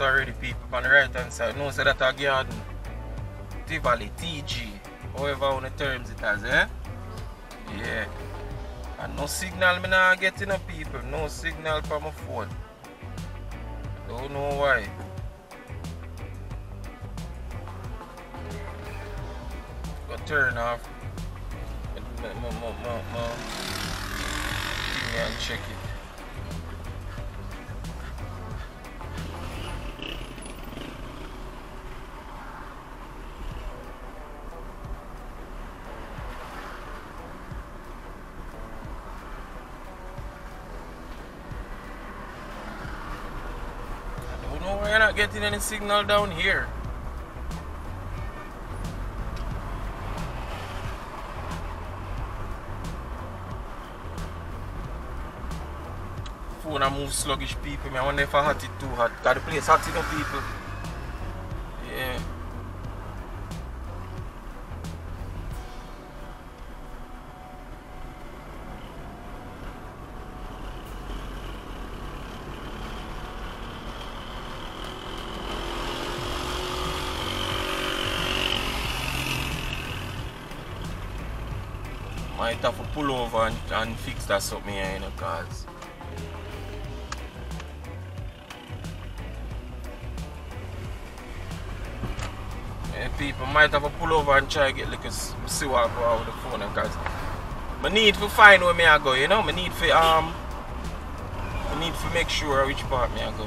Already people on the right hand side. No, so that a garden. Tivoli, T G, however on the terms it has, eh? Yeah. And no signal me now getting up people. No signal from my phone. Don't know why. Go turn off. My, my, my, my, my. Give me and check it. Getting any signal down here. phone and move sluggish people. I wonder if I hot it too hot. Because the place hot enough people. Yeah. Might have to pull over and, and fix that something here, you know, cause yeah, people might have to pull over and try to get like see what I go out with the phone, cause I need to find where I go, you know, I need to um I need to make sure which part I go.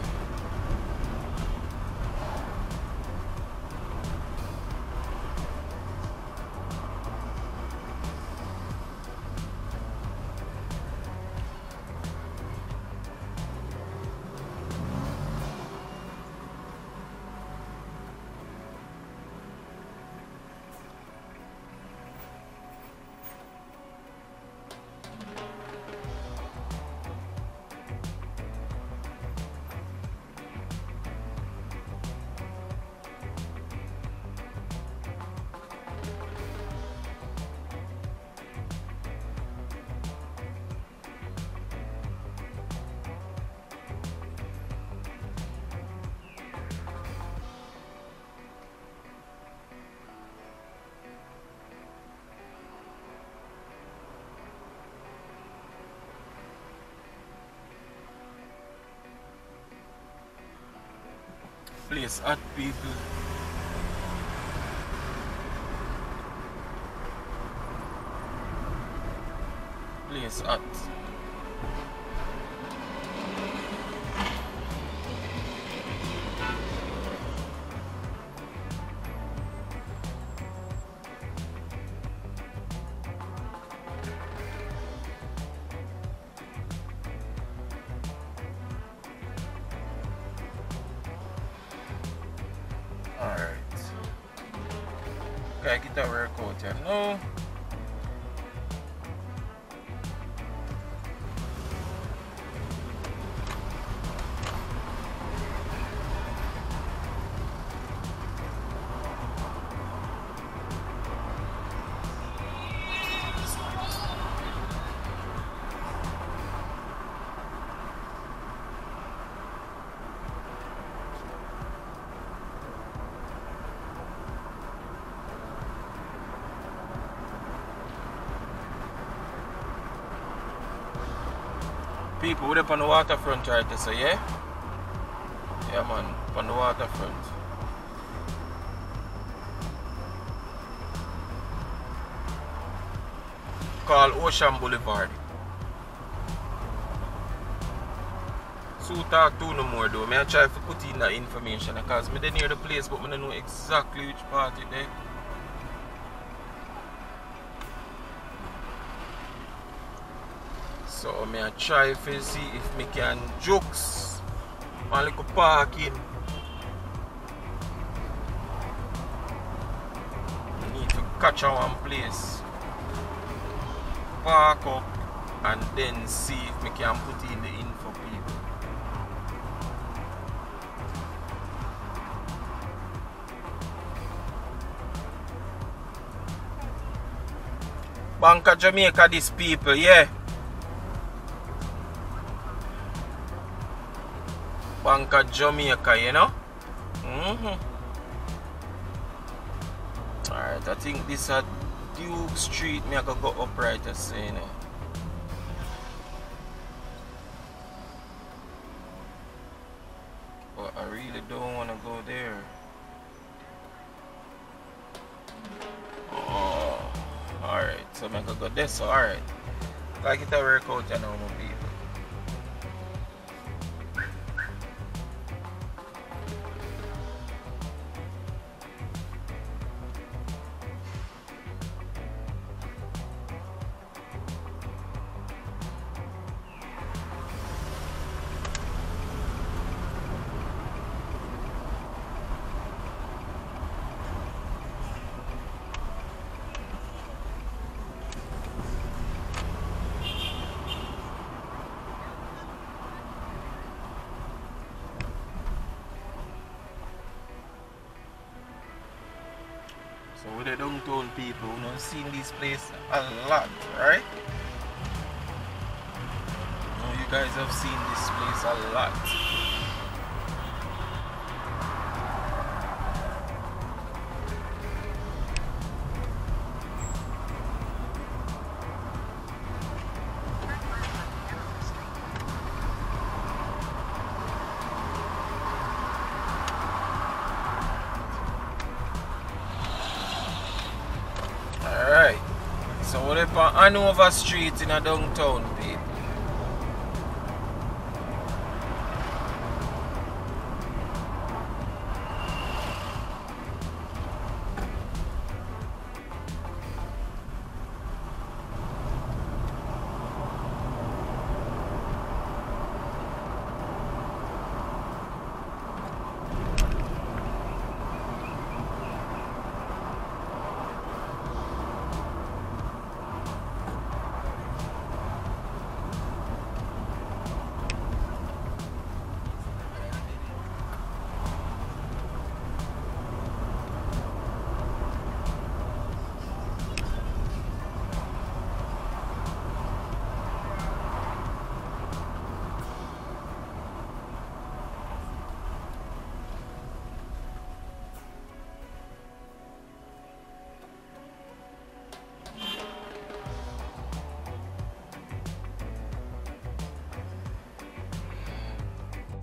Place at people. Place at. People with up on the waterfront right there, so yeah? Yeah man, on the waterfront. Called Ocean Boulevard. So talk to no more though. I try to put in that information because I didn't hear the place but I don't know exactly which part it is. So I try to see if I can jokes and little parking. I need to catch on one place, park up and then see if I can put in the info people. Bank of Jamaica these people, yeah. Bank of Jamaica, you know. Mm-hmm. Alright, I think this is Duke Street. Me I can go up right as you know. But I really don't wanna go there. Oh, alright, so I can go this, alright. Like it a work out you know my people. So with the downtown people, we don't see this place a lot, right? No, you guys have seen this place a lot. Hanover Street in a downtown, people.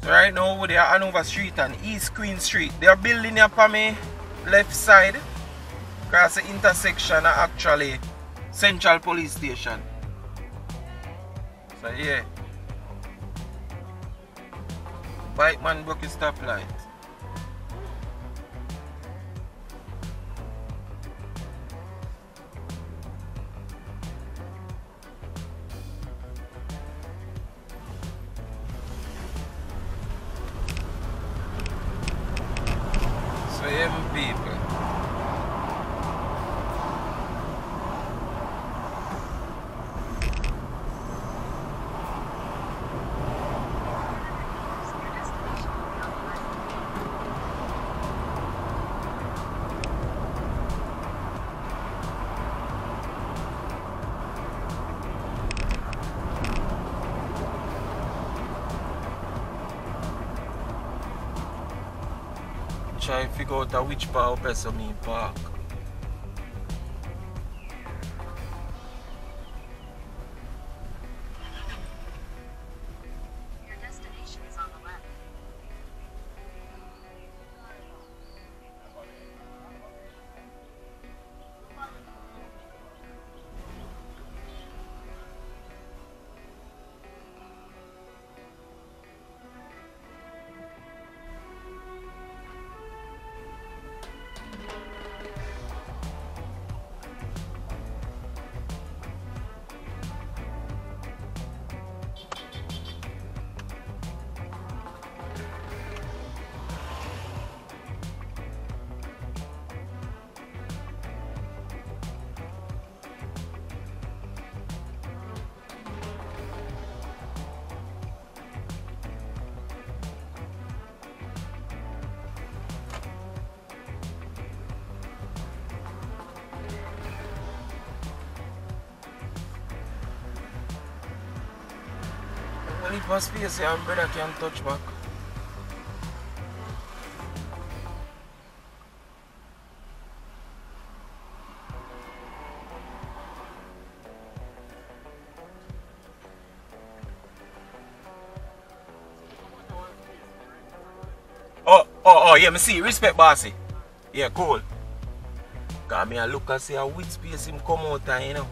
Right now they are Hanover Street and East Queen Street. They are building up on me left side because the intersection are actually Central Police Station. So yeah. Bike man broke his stop light. I figure out a which part best of me park. Your destination is on the left. It must be a umbrella can touch back. Oh, oh, oh, yeah, me see. Respect, bossy. Yeah, cool. Cause me a look and see how which space him come out and you know.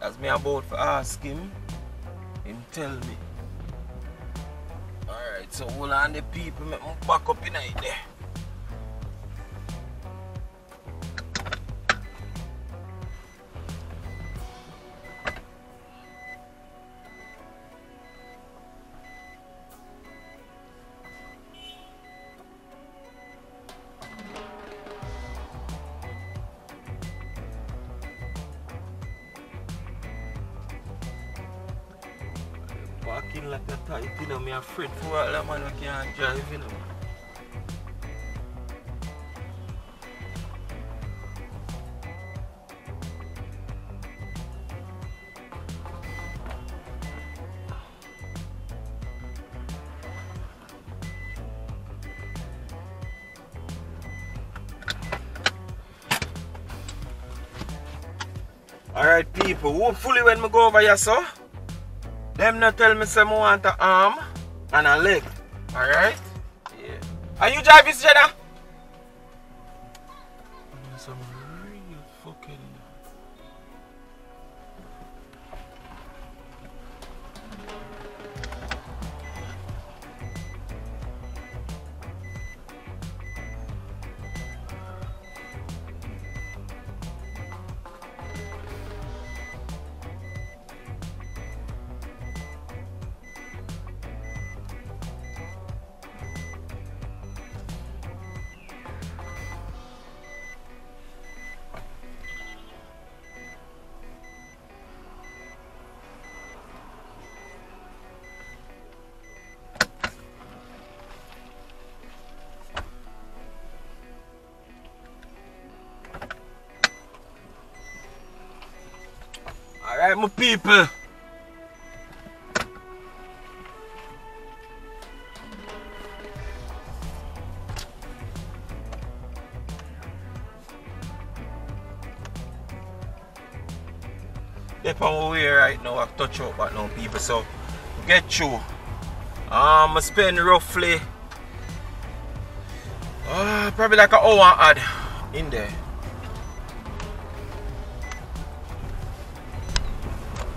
That's me about to ask him. Him tell me. So all on the people make me back up in it there. I'm afraid for what that man we can't drive, you know. Alright people, hopefully when I go over here so, them not tell me say I want an arm and a leg. Alright? Yeah. Are you driving this, Jeddah? Some real fucking... Alright my people, they're on my way right now. I've touched up but now people, so get you. Um, I spend roughly uh, probably like an hour and odd in there.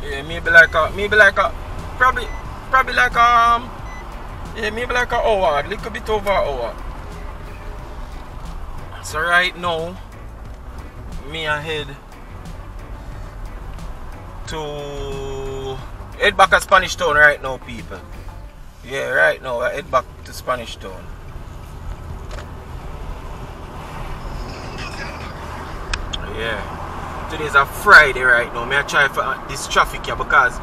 Yeah, maybe like a, maybe like a, probably, probably like um, yeah, maybe like an hour, a little bit over an hour. So right now, me I head to, head back to Spanish Town right now, people. Yeah, right now, I head back to Spanish Town. Yeah. Today's a Friday right now. May I try for this traffic here because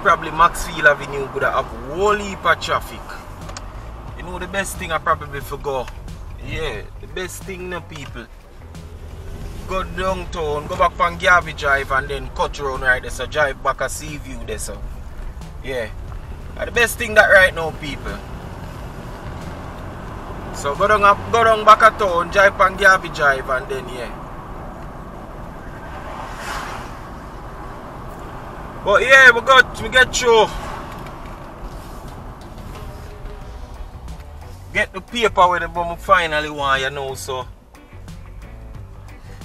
probably Maxfield Avenue could have a whole heap of traffic. You know the best thing I probably forgot. Yeah, the best thing now people. Go downtown, go back from Garvey Drive and then cut around right there, so drive back a Sea View there, so yeah. And the best thing that right now people. So go down up, go down back a town, drive from Garvey Drive and then yeah. But yeah, we got we get you. Get the paper with the bum finally want, you know, so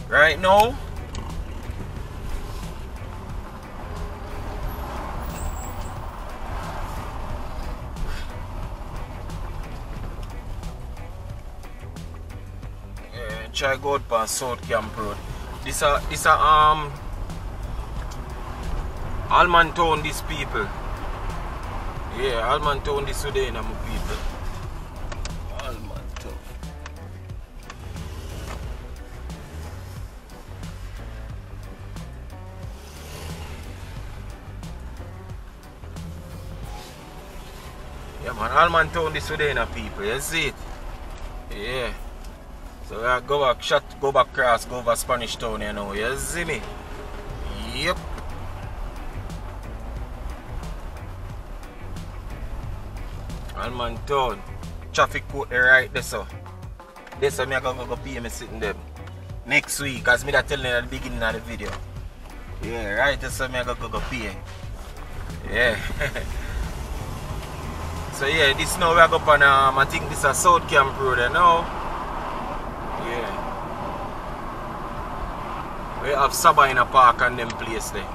right now. Yeah, try go out past South Camp Road. This a this a um Almonton these people. Yeah, Almonton this today and I'm a people. Almonton. Yeah man, Almonton this today and a people, you see it? Yeah. So I go back shot, go back cross, go over Spanish Town, you know, you see me? Yep. Almonton, traffic court there right there so. This so I gonna go pay me sitting there next week as me that telling you at the beginning of the video. Yeah, right there so I gonna go pay. Yeah. So yeah, this now we are up on um, I think this is South Camp Road now. Yeah. We have Sabina Park and them place there.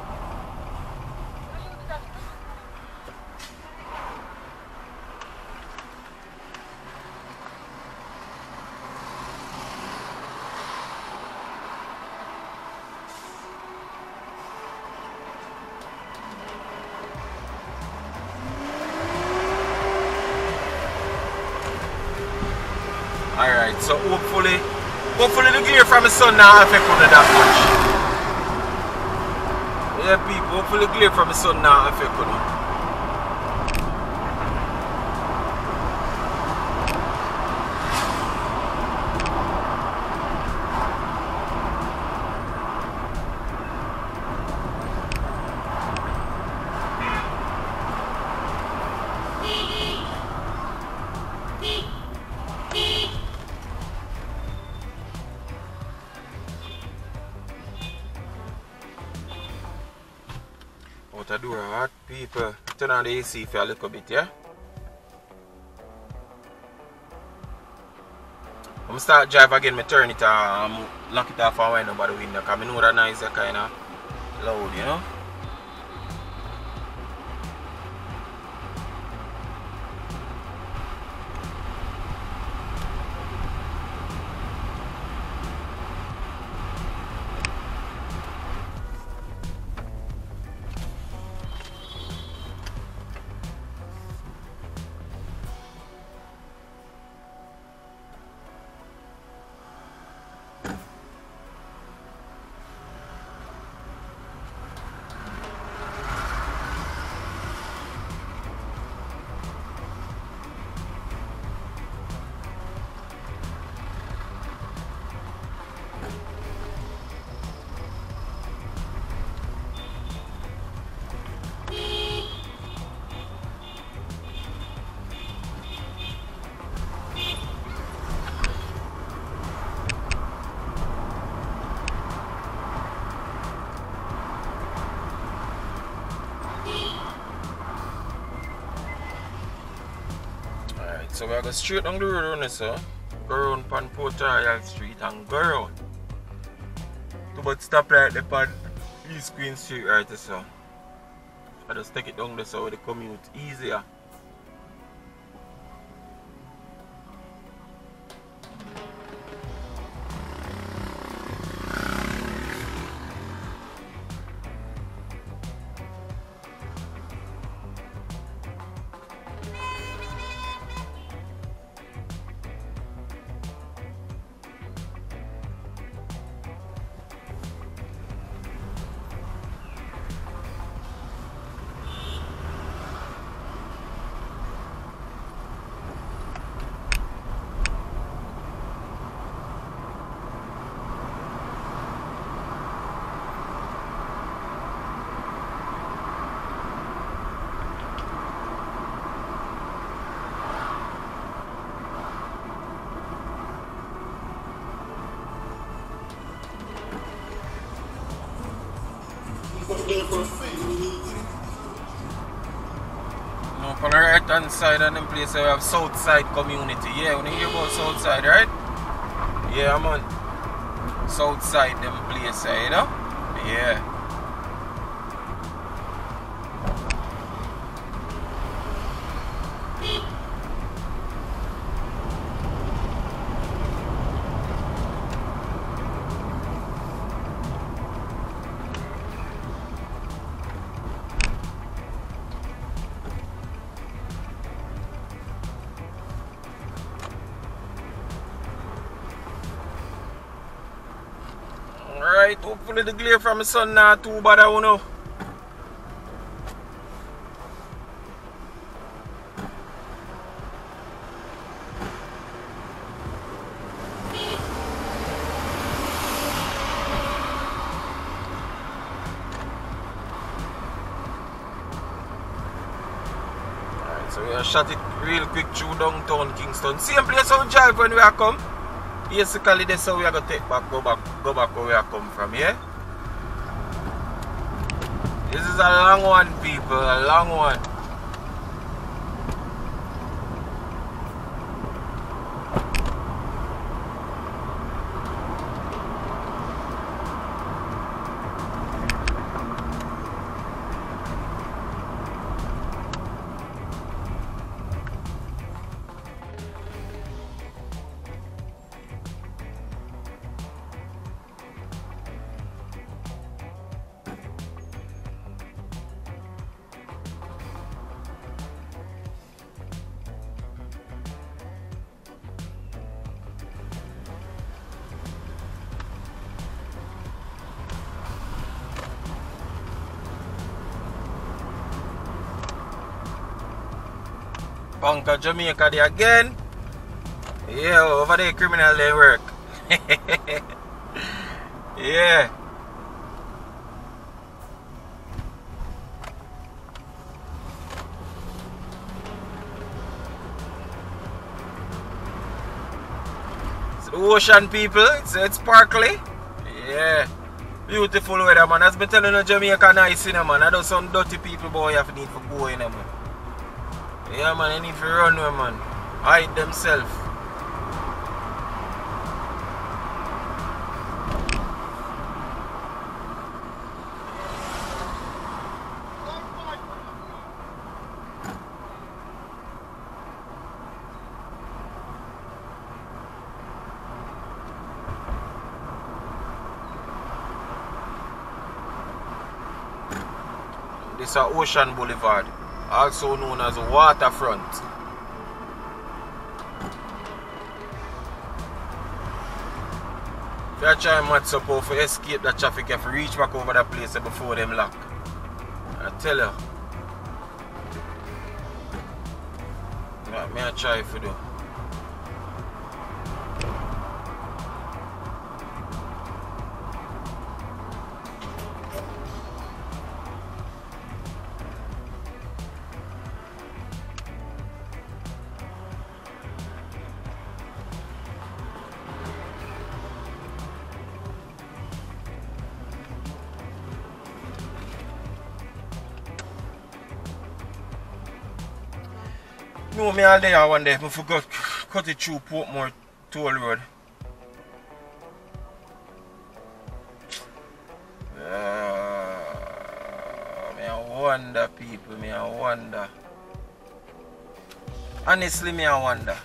So hopefully, hopefully the gear from my son not affect me that much. Yeah people, hopefully the gear from my son not affect me. do hot people. Turn on the A C for a little bit, yeah? I'm start drive again, I turn it on, lock it off and wind up by the window, because I know that noise is kind of loud, you know? So we are going straight down the road now, sir. Go around pan Port Royal Street and go around. Too much stop right there pan East Queen Street right there, sir. I just take it down there so the commute easier. Right-hand side and them place where we have Southside community. Yeah, when you hear about Southside, right? Yeah, man. Southside, them place, you know? Yeah. Hopefully the glare from the sun not too bad, I don't know. Alright, so we are shot it real quick through downtown Kingston. Same place on drive when we are come. Basically, that's how we are going to take back, go back, go back where we are come from, yeah? This is a long one, people, a long one. Bunker Jamaica there again. Yeah, over there criminal they work. Yeah. It's the ocean people, it's, it's sparkly. Yeah. Beautiful weather, man. As I tell you, no, Jamaica nice, you know, man. I do some dirty people, boy, you have to need for go, you know, man. Yeah, man, they need to run, man. Hide themselves. This is Ocean Boulevard, also known as Waterfront. If you try mad support for escape the traffic, you have to reach back over that place before them lock. I tell you. That me I try for do. No, me all day one day, I forgot cut it through Portmore Toll Road. Uh, me I wonder, people, me I wonder. Honestly, me I wonder.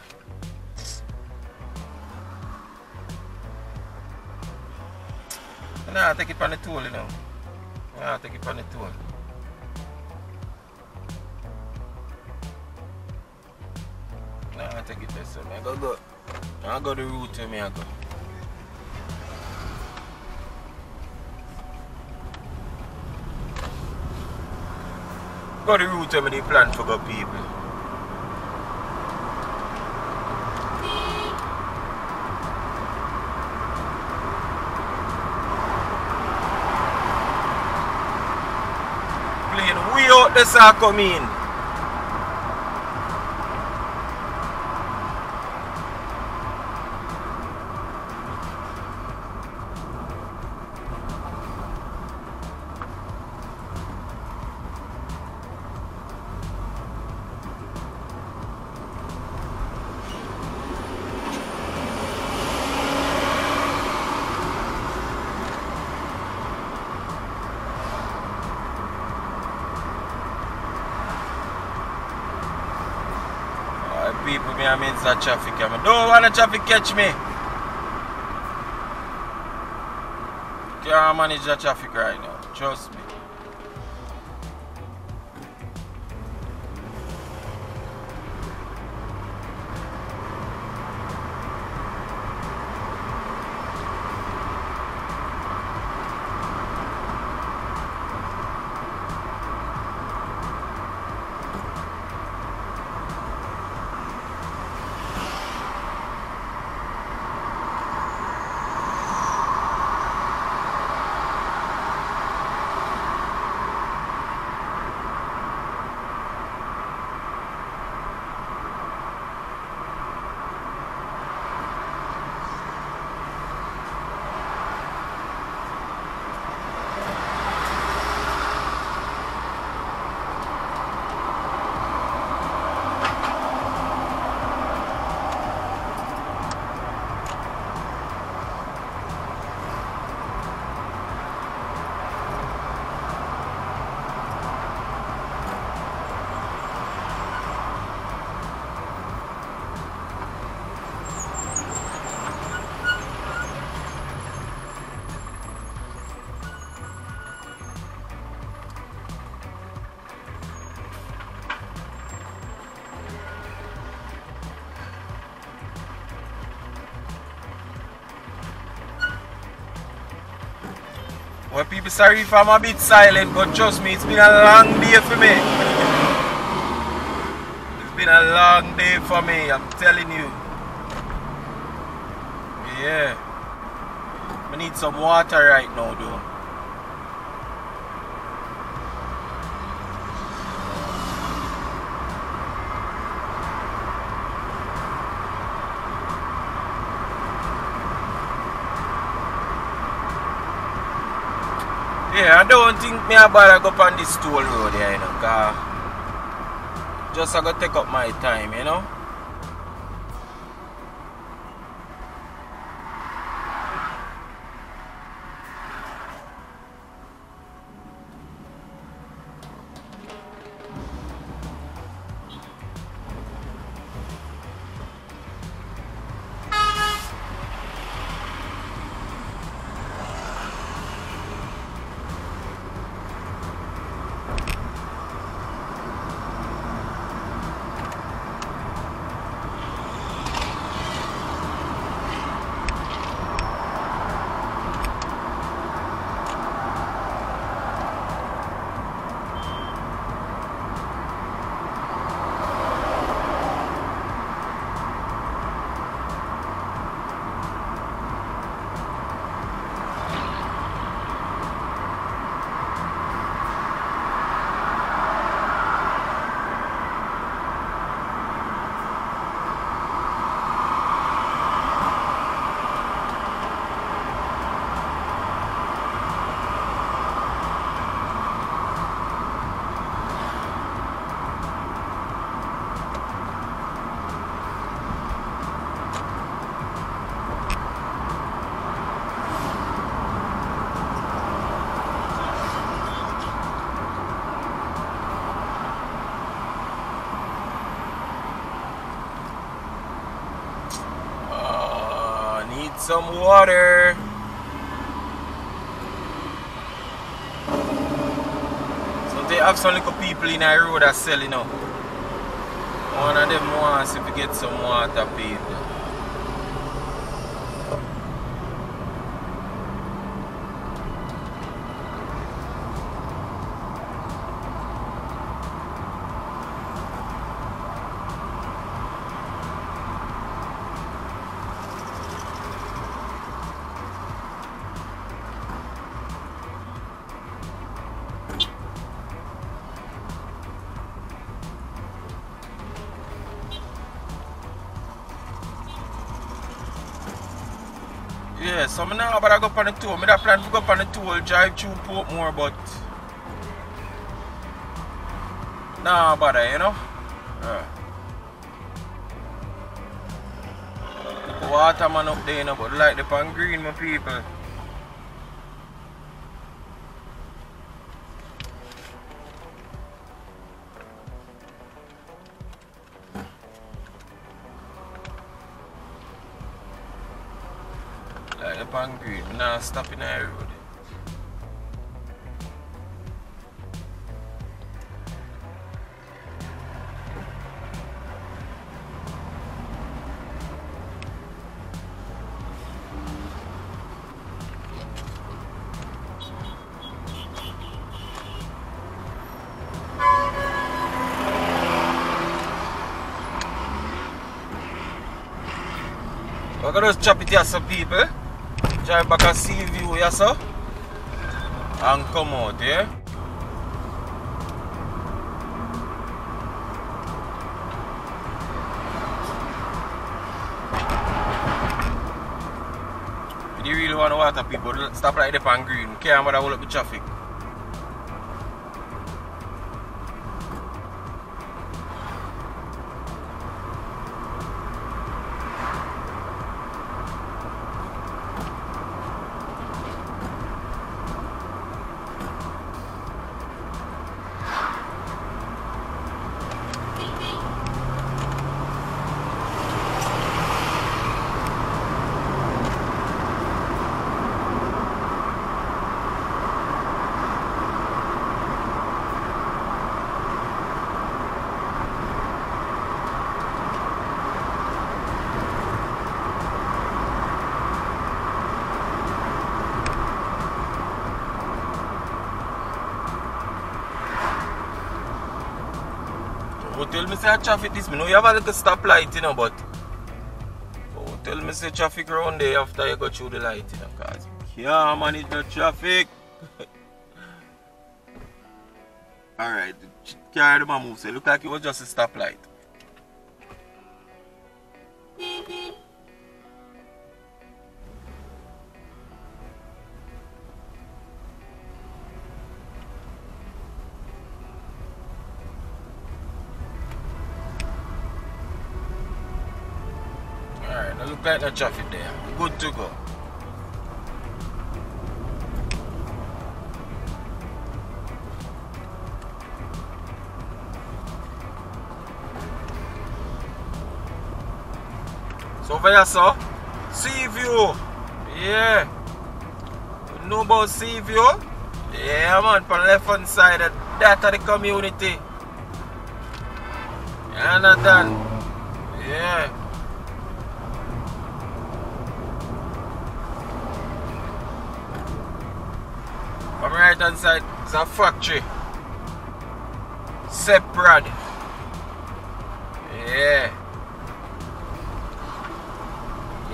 Nah, I take it on the toll, you know. Nah, I take it on the toll. I take it this way. I go go. I go the route to me. I go. Go the route to me. They plan to go people. Plane way out the side come in. I'm inside traffic. I don't want the traffic catch me. Can't manage the traffic right now. Trust me. Well, people, sorry if I'm a bit silent, but trust me, it's been a long day for me. It's been a long day for me, I'm telling you. Yeah. I need some water right now, though. Yeah, I don't think me I bother go up on this toll road here, you know, cause just I go take up my time, you know. Some water. So they have some little people in the road that sell, you know. One of them wants if we get some water, people. So I'm not about to go up on the tour. I plan to go up on the tour, drive through Portmore, but nah, about that, you know. Yeah. Water man up there, you know, but like the pan green, my people. Stop in the road. We're gonna just chop it here, some people. Drive back a Sea View, yes sir, and come out, yeah. If you really want water, people, stop right there on green. Can't bother hold up the traffic. Tell me say traffic this, me know you have a little stoplight, you know, but oh, tell me say traffic around there after you go through the light, you know, cause you can't manage the traffic. Alright, the car the man moves, it looked like it was just a stoplight. It looks like no traffic there. Good to go. So over here, sir, Sea View. Yeah. You know about Sea View? Yeah, man. From the left hand side, that of the community. You understand? Yeah. From the right hand side, it's a factory. Separate. Yeah.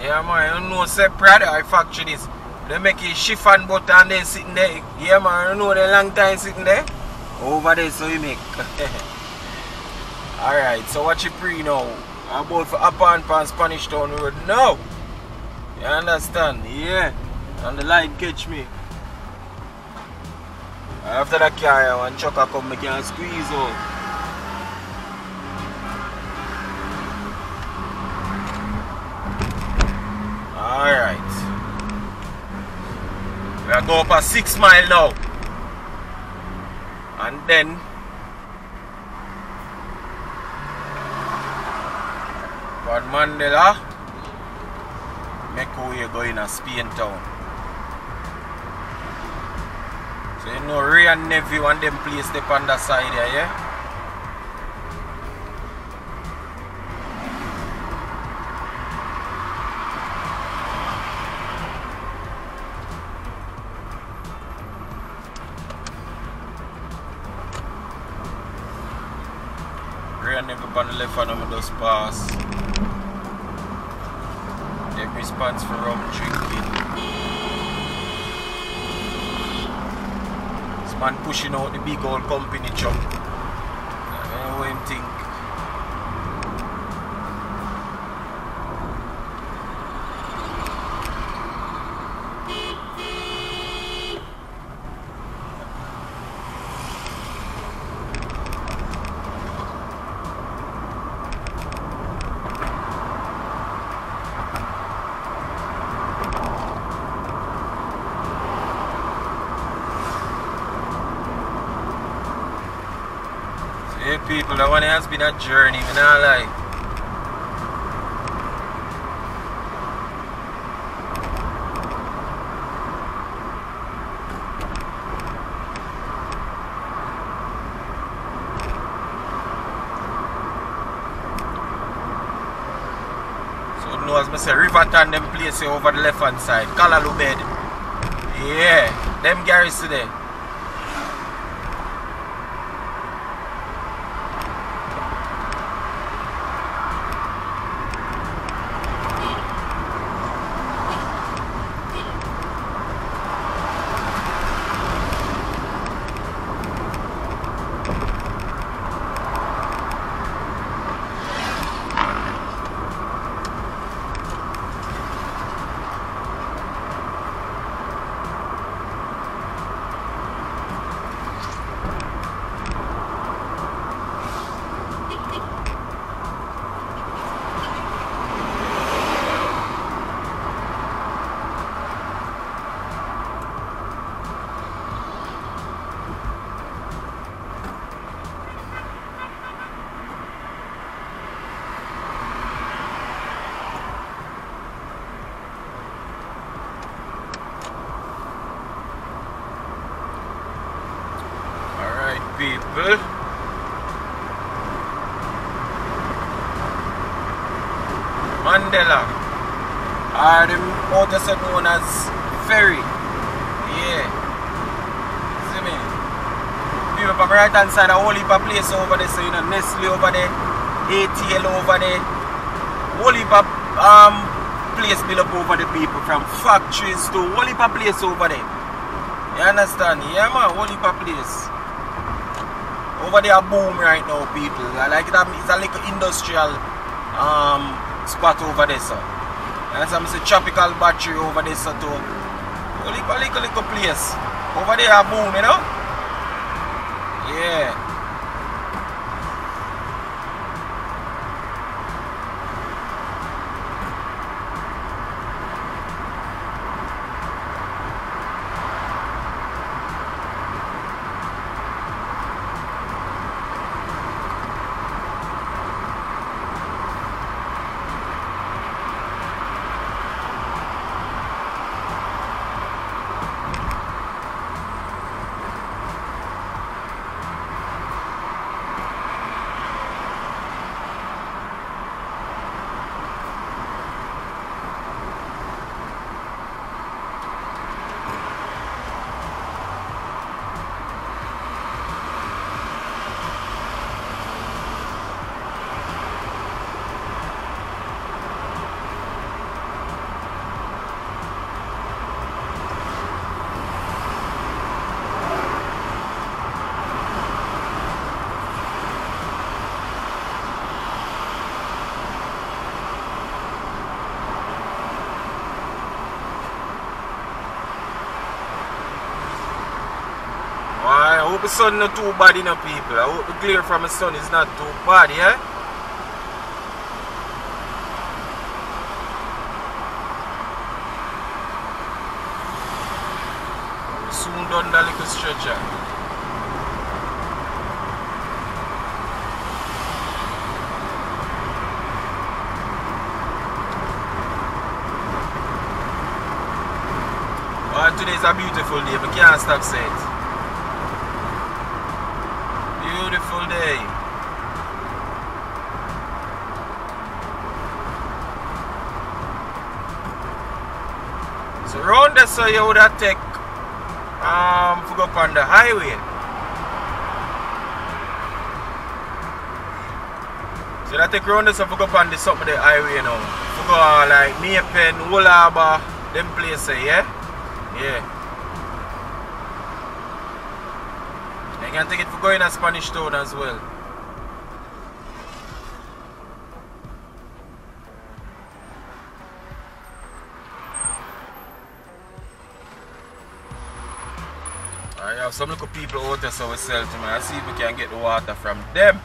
Yeah, man, you know, say, brother, I factory this. They make it chiffon butter and they sitting there. Yeah, man, you know, they long time sitting there. Over there, so you make. Alright, so what you pre now? I'm about for up and pan Spanish Town Road now. You understand? Yeah. And the light catch me. After that car, one chucker come, I can squeeze out. Alright. We are going for six mile now. And then but Mandela make we go in a Spain town. So you know Ray and Neville and them place the on the side here, yeah? Pass. Take response for rum drinking. This man pushing out the big old company chunk. I don't know what him think. People, that one has been a journey, you know, like so no, as I say, Riverton them place over the left hand side, Kalalu bed, yeah, them garrison there. Mandela, or the motorcycle known as ferry. Yeah. See me? People from right hand side, a whole heap of place over there. So you know, Nestle over there, A T L over there, whole heap of um, place built up over the people, from factories to whole heap of place over there. You understand? Yeah, man, whole heap of place. Over there a boom right now, people. Like it, it's a little industrial um, spot over there, sir. And some is a tropical battery over there, sir, too. A little, little, little place. Over there a boom, you know? Yeah. hope the sun not too bad, you know, people. I hope the glare from the sun is not too bad, yeah? Soon done the little stretcher. Oh, today is a beautiful day, but can't stop saying it. Beautiful day. So round this, so you would have take um to go up on the highway. So that take round this so to go up on the top of the highway now. To go uh, like Maypen, Woolaba, them places, yeah? Yeah. I can take it for going to Spanish Town as well. I have some little people out there so we sell to me. I see if we can get the water from them.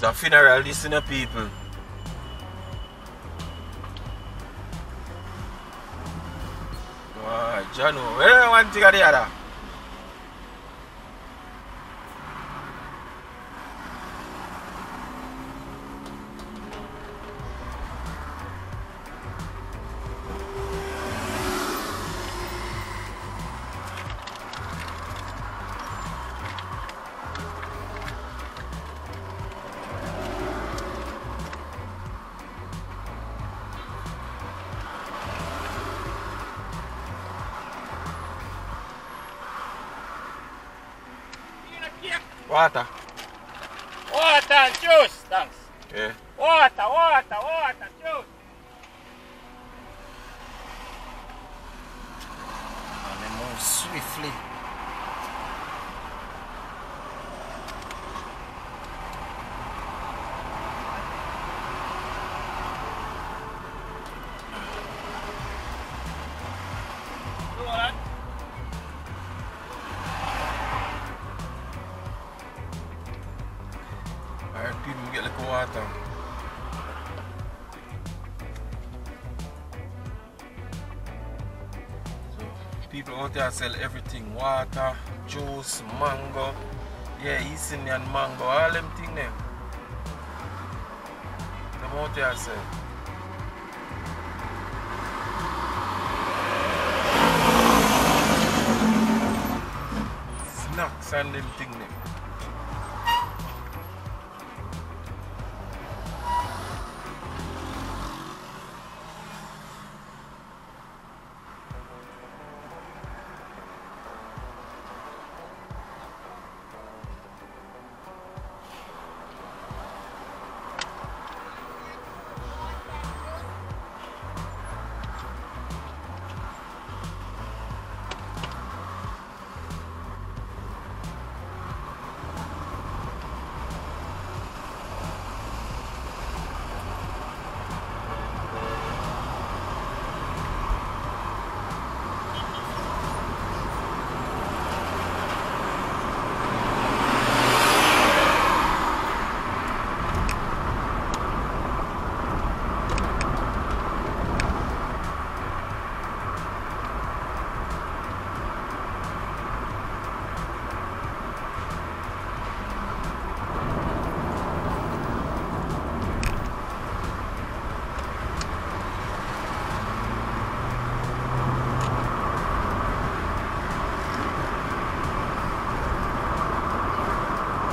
It's a funeral, listen to people. Wow, Jano, where one thing or the other? Water. Water and juice, thanks. Yeah. Water, water, water, juice. And they move swiftly. I sell everything, water, juice, mango, yeah, East Indian mango, all them things there. The more they sell. Snacks and them things there.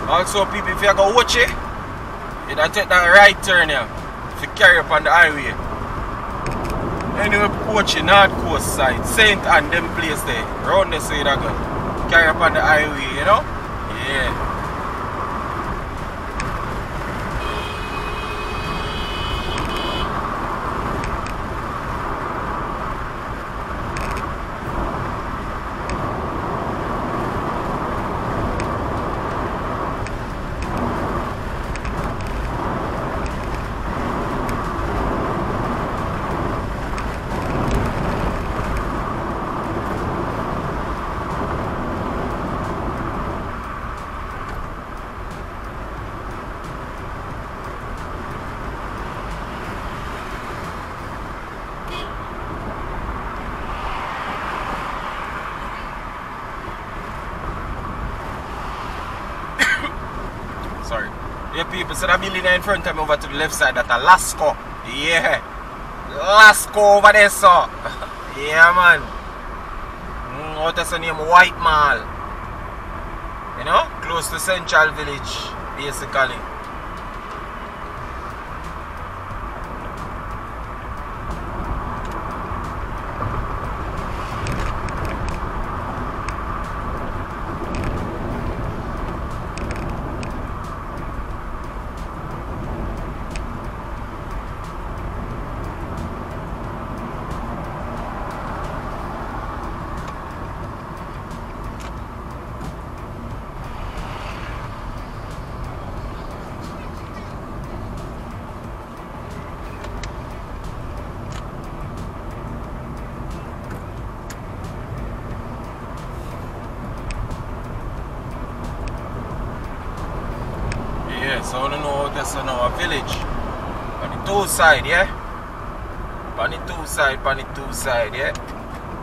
Also people, if you go watch it, you don't take that right turn here if you carry up on the highway. Anyway, Poche, North Coast side, Saint and them place there, round the side I go. Carry up on the highway, you know? Yeah. People, so that building in front of me over to the left side, that a Lasco. Yeah. Lasco over there, so. Yeah, man. Mm, what is the name? White Mall. You know? Close to Central Village, basically. Side, yeah? On the two side, on the two side, yeah?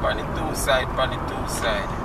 On the two side, on the two side.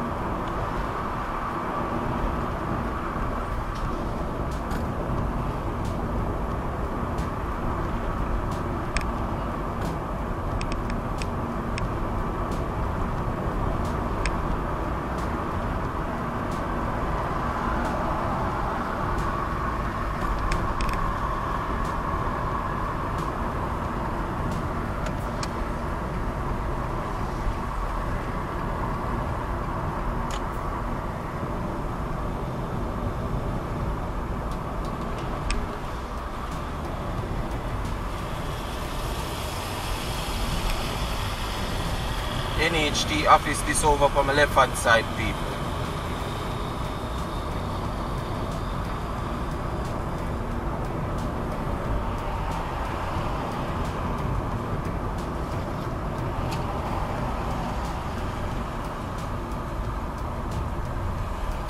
N H T office this over from the left hand side, people.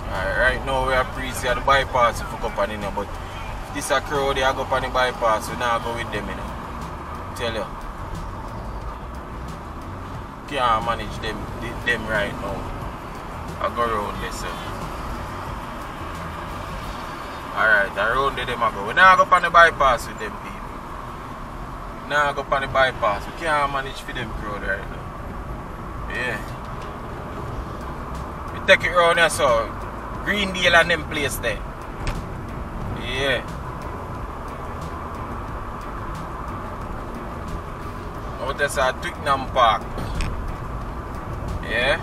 Alright, right now we are pre-see at the bypass if we go on in here, but if this a crowd they go on the bypass, we now go with them in here. Tell you. Can't manage them, them right now. I go around myself. Alright, around them I go. We now go on the bypass with them people. We now go on the bypass. We can't manage for them crowd right now. Yeah. We take it around here, so Greendale and them place there. Yeah. Out there, so Twickenham Park. Yeah.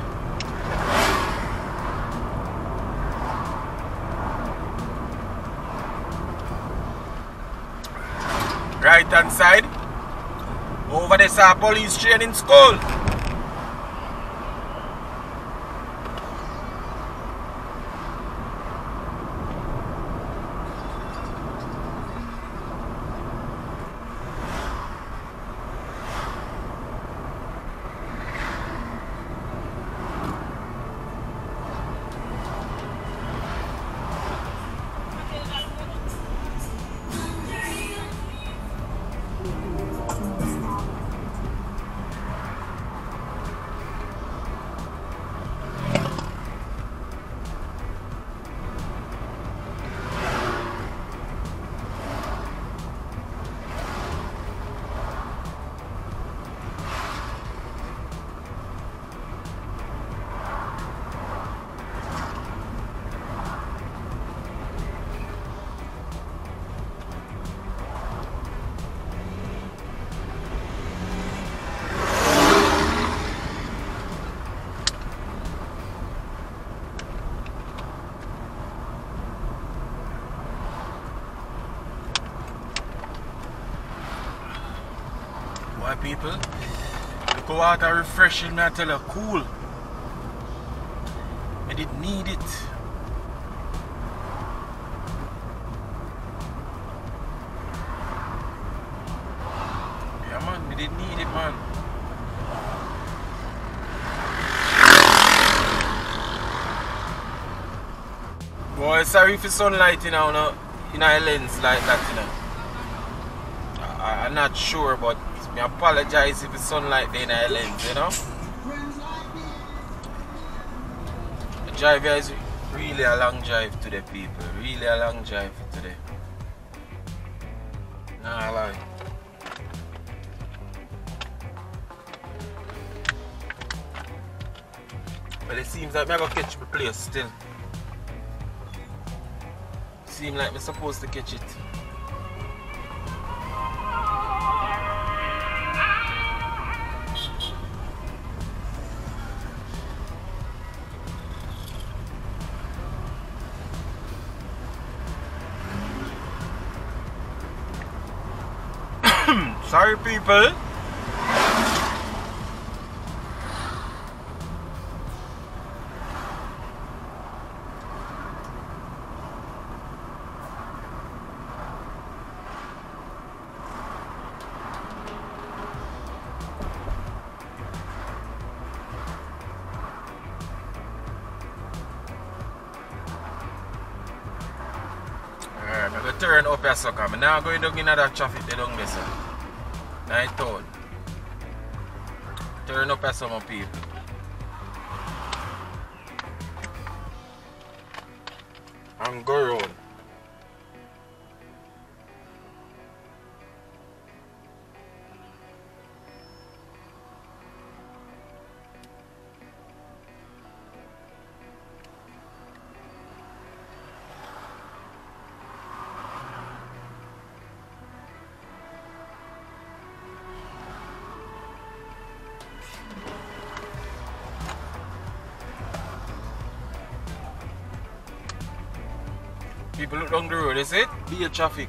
Right hand side. Over there's a police training school. my people. To go out and refreshing, I tell you, cool. I didn't need it. Yeah, man, I didn't need it, man. Boy, sorry for sunlight, you know, no, in our lens like that, you know. I, I'm not sure, but I apologize if the sunlight is in our lens, you know. The drive is really a long drive today, people. Really a long drive today. Nah, I like. But it seems like I'm going to catch the place still. Seems like I'm supposed to catch it. Sorry, people. Alright, I'm gonna turn up here, sucker. I'm not going down in that traffic they don't miss it. I thought. Turn up at some people. And go round. People look down the road, is it? Be a traffic.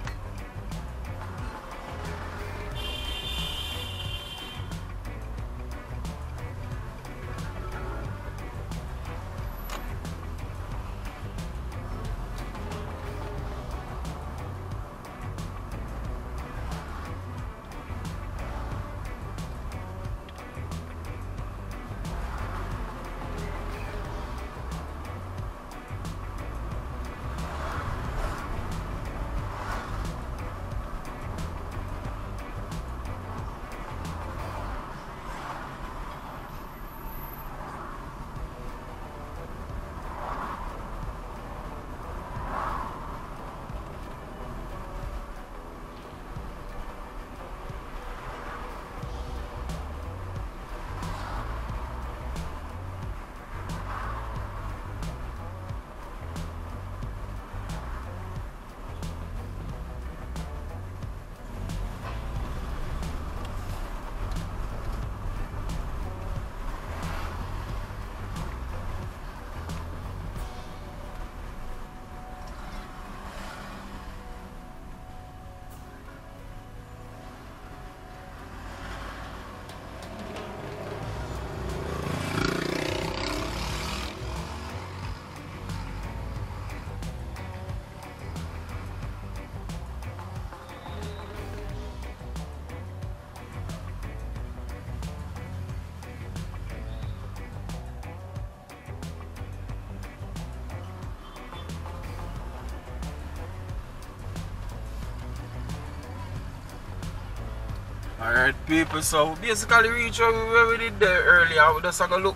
Alright, people, so basically reach where we did there earlier. We just have a look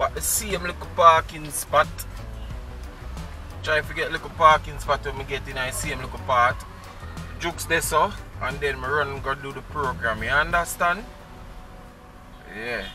at the same little parking spot. Try to get a little parking spot when we get in. I see him little part. Jukes there, so, and then we run and go do the program. You understand? Yeah.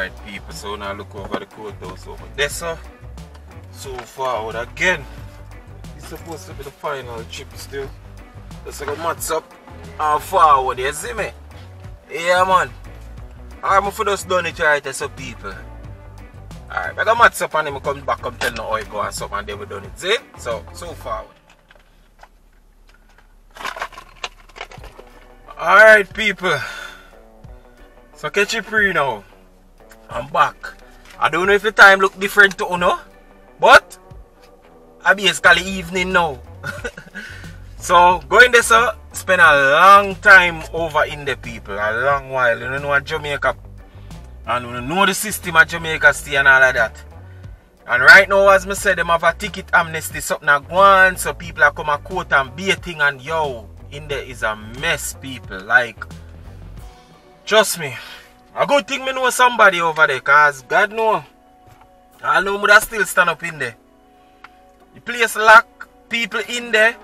Alright people, so now look over the courthouse over there, sir. So far out again. It's supposed to be the final trip still. Let's go mats up and forward, you see me? Yeah man. I'm for just done it right there, so people. Alright, I go mats up and then I come back and tell no how it go and something and then we done it, see? So, so forward. Alright people. So catch you free now. I'm back. I don't know if the time look different to Uno, but I basically evening now. So going there, sir, spend a long time over in the people, a long while. You don't know Jamaica and you know the system of Jamaica City and all of that. And right now, as I said, them have a ticket amnesty, something a gone, so people are come a court and baiting and yo, in there is a mess, people. Like, trust me, a good thing me know somebody over there, cause God know, I know me still stand up in there. The place lack people in there,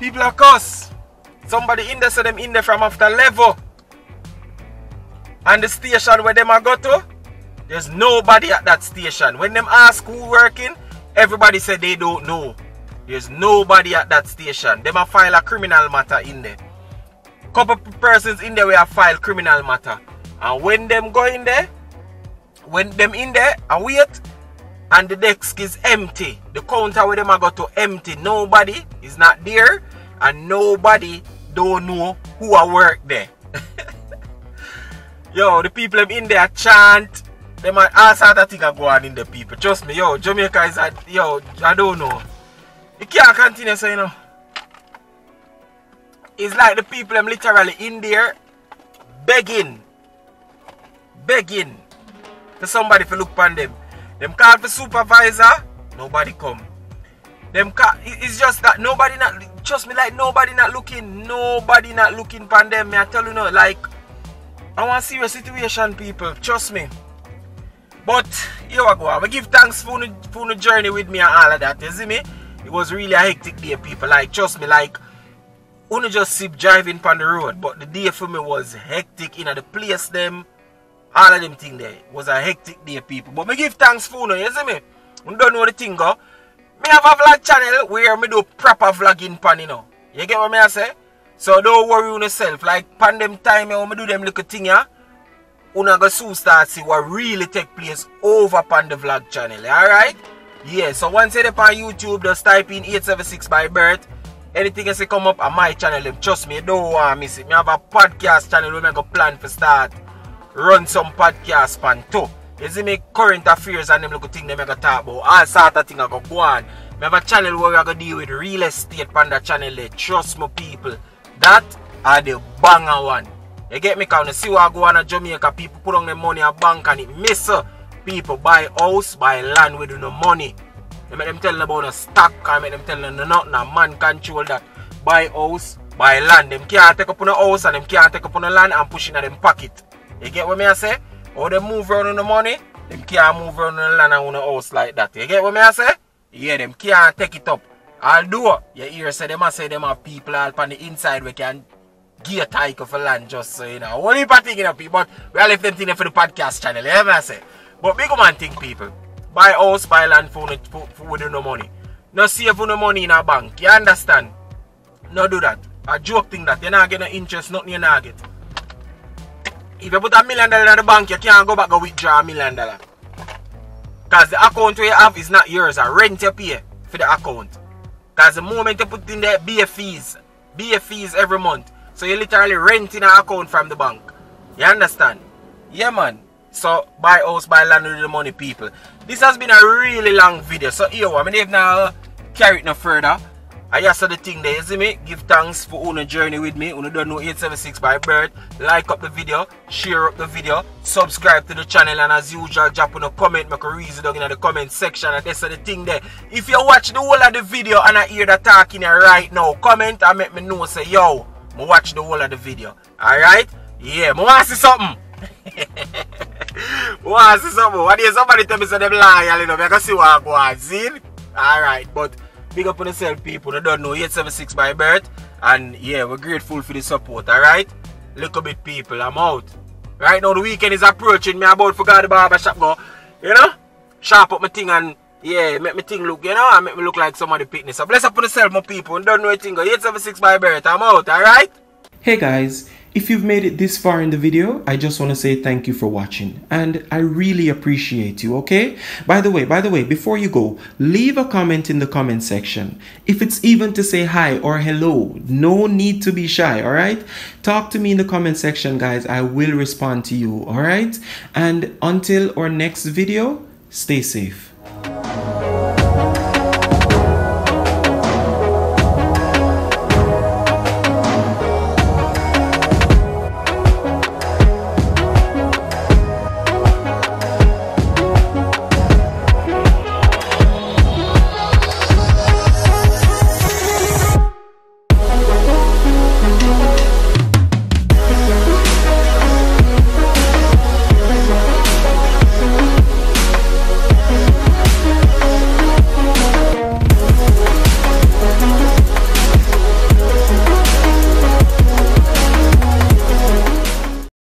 people are cuss. Somebody in there say them in there from after level. And the station where them a go to, there's nobody at that station. When them ask who working, everybody say they don't know. There's nobody at that station. Them a file a criminal matter in there. Couple persons in there will file criminal matter, and when them go in there, when them in there and wait, and the desk is empty, the counter where them are got to empty, nobody is not there, and nobody don't know who are work there. Yo, the people them in there chant, them are all sort of thing are going in the people. Trust me, yo, Jamaica is at, yo, I don't know. You can't continue saying, so you know. It's like the people them literally in there begging, begging for somebody to look upon them. Them call for supervisor, nobody come. Them call, it's just that nobody not, trust me, like nobody not looking, nobody not looking upon them. I tell you no, like, I want to see your situation, people, trust me. But here we go, I give thanks for the, for the journey with me and all of that, you see me? It was really a hectic day, people, like, trust me, like, only just sip driving on the road, but the day for me was hectic. You know, the place them, all of them thing there was a hectic day, people. But me give thanks for now, you see me? You don't know the thing go. Me have a vlog channel where me do proper vlogging pan, you know. You get what me I say? So don't worry on yourself. Like pan them time when me do them little thing, yeah. You go soon start see what really take place over pan the vlog channel. Alright? Yeah, so once you're on YouTube, just type in eight seven six by birth. Anything else come up on my channel, them trust me, you don't want to miss it. I have a podcast channel where I go plan for start. Run some podcasts pan too. You see me current affairs and them little thing that I go talk about. All sort of thing I go go on. I have a channel where I go deal with real estate pan that channel there. Trust me people. That are the banger one. You get me? Because you see what I go on in Jamaica. People put on their money at bank and it miss. People buy house, buy land with no money. I make them tell them about a stock, I make them tell them nothing, a man control that. Buy house, buy land. Them can't take up on a house and them can't take up on a land and push in them pocket. You get what me I say? How they move around on the money, them can't move around on the land and on a house like that. You get what me I say? Yeah, them can't take it up. Although, you hear say them I say them have people all on the inside we can get a tyke of a land just so you know. Only part thing you know people, we all left them thing for the podcast channel, you hear me I say? But big man think people. Buy house, buy land for, for, for with no money. No save no money in a bank. You understand? No do that. A joke thing that. You not get no interest, nothing you not get. If you put a million dollars in the bank, you can't go back and withdraw a million dollars. Because the account you have is not yours. A rent you pay for the account. Because the moment you put in there, B A fees. B A fees every month. So you literally renting an account from the bank. You understand? Yeah, man. So, buy house, buy land with the money, people. This has been a really long video. So, here, I mean, if now carry it no further. I just saw the thing there, you see me? Give thanks for owning journey with me. Who don't know eight seven six by birth. Like up the video, share up the video, subscribe to the channel, and as usual, drop on a comment, make a reason down in the comment section, and that's the thing there. If you watch the whole of the video and I hear the talk in here right now, comment and make me know, say, yo, I watch the whole of the video. Alright? Yeah, I want to see something. Wow, see something. What is somebody tell me so them loyal, you know? I can see what I go on, see? Alright, but big up on yourself, people. You don't know eight seven six by birth. And yeah, we're grateful for the support, alright? Little bit, people. I'm out. Right now the weekend is approaching, me about forgot the barber shop go. You know? Sharp up my thing and yeah, make me thing look, you know, and make me look like somebody picnic. So bless up on yourself, my people, and don't know a thing. eight seven six by birth, I'm out, alright? Hey guys, if you've made it this far in the video, I just want to say thank you for watching and I really appreciate you, okay? By the way, by the way, before you go, leave a comment in the comment section. If it's even to say hi or hello, no need to be shy, all right? Talk to me in the comment section, guys. I will respond to you, all right? And until our next video, stay safe.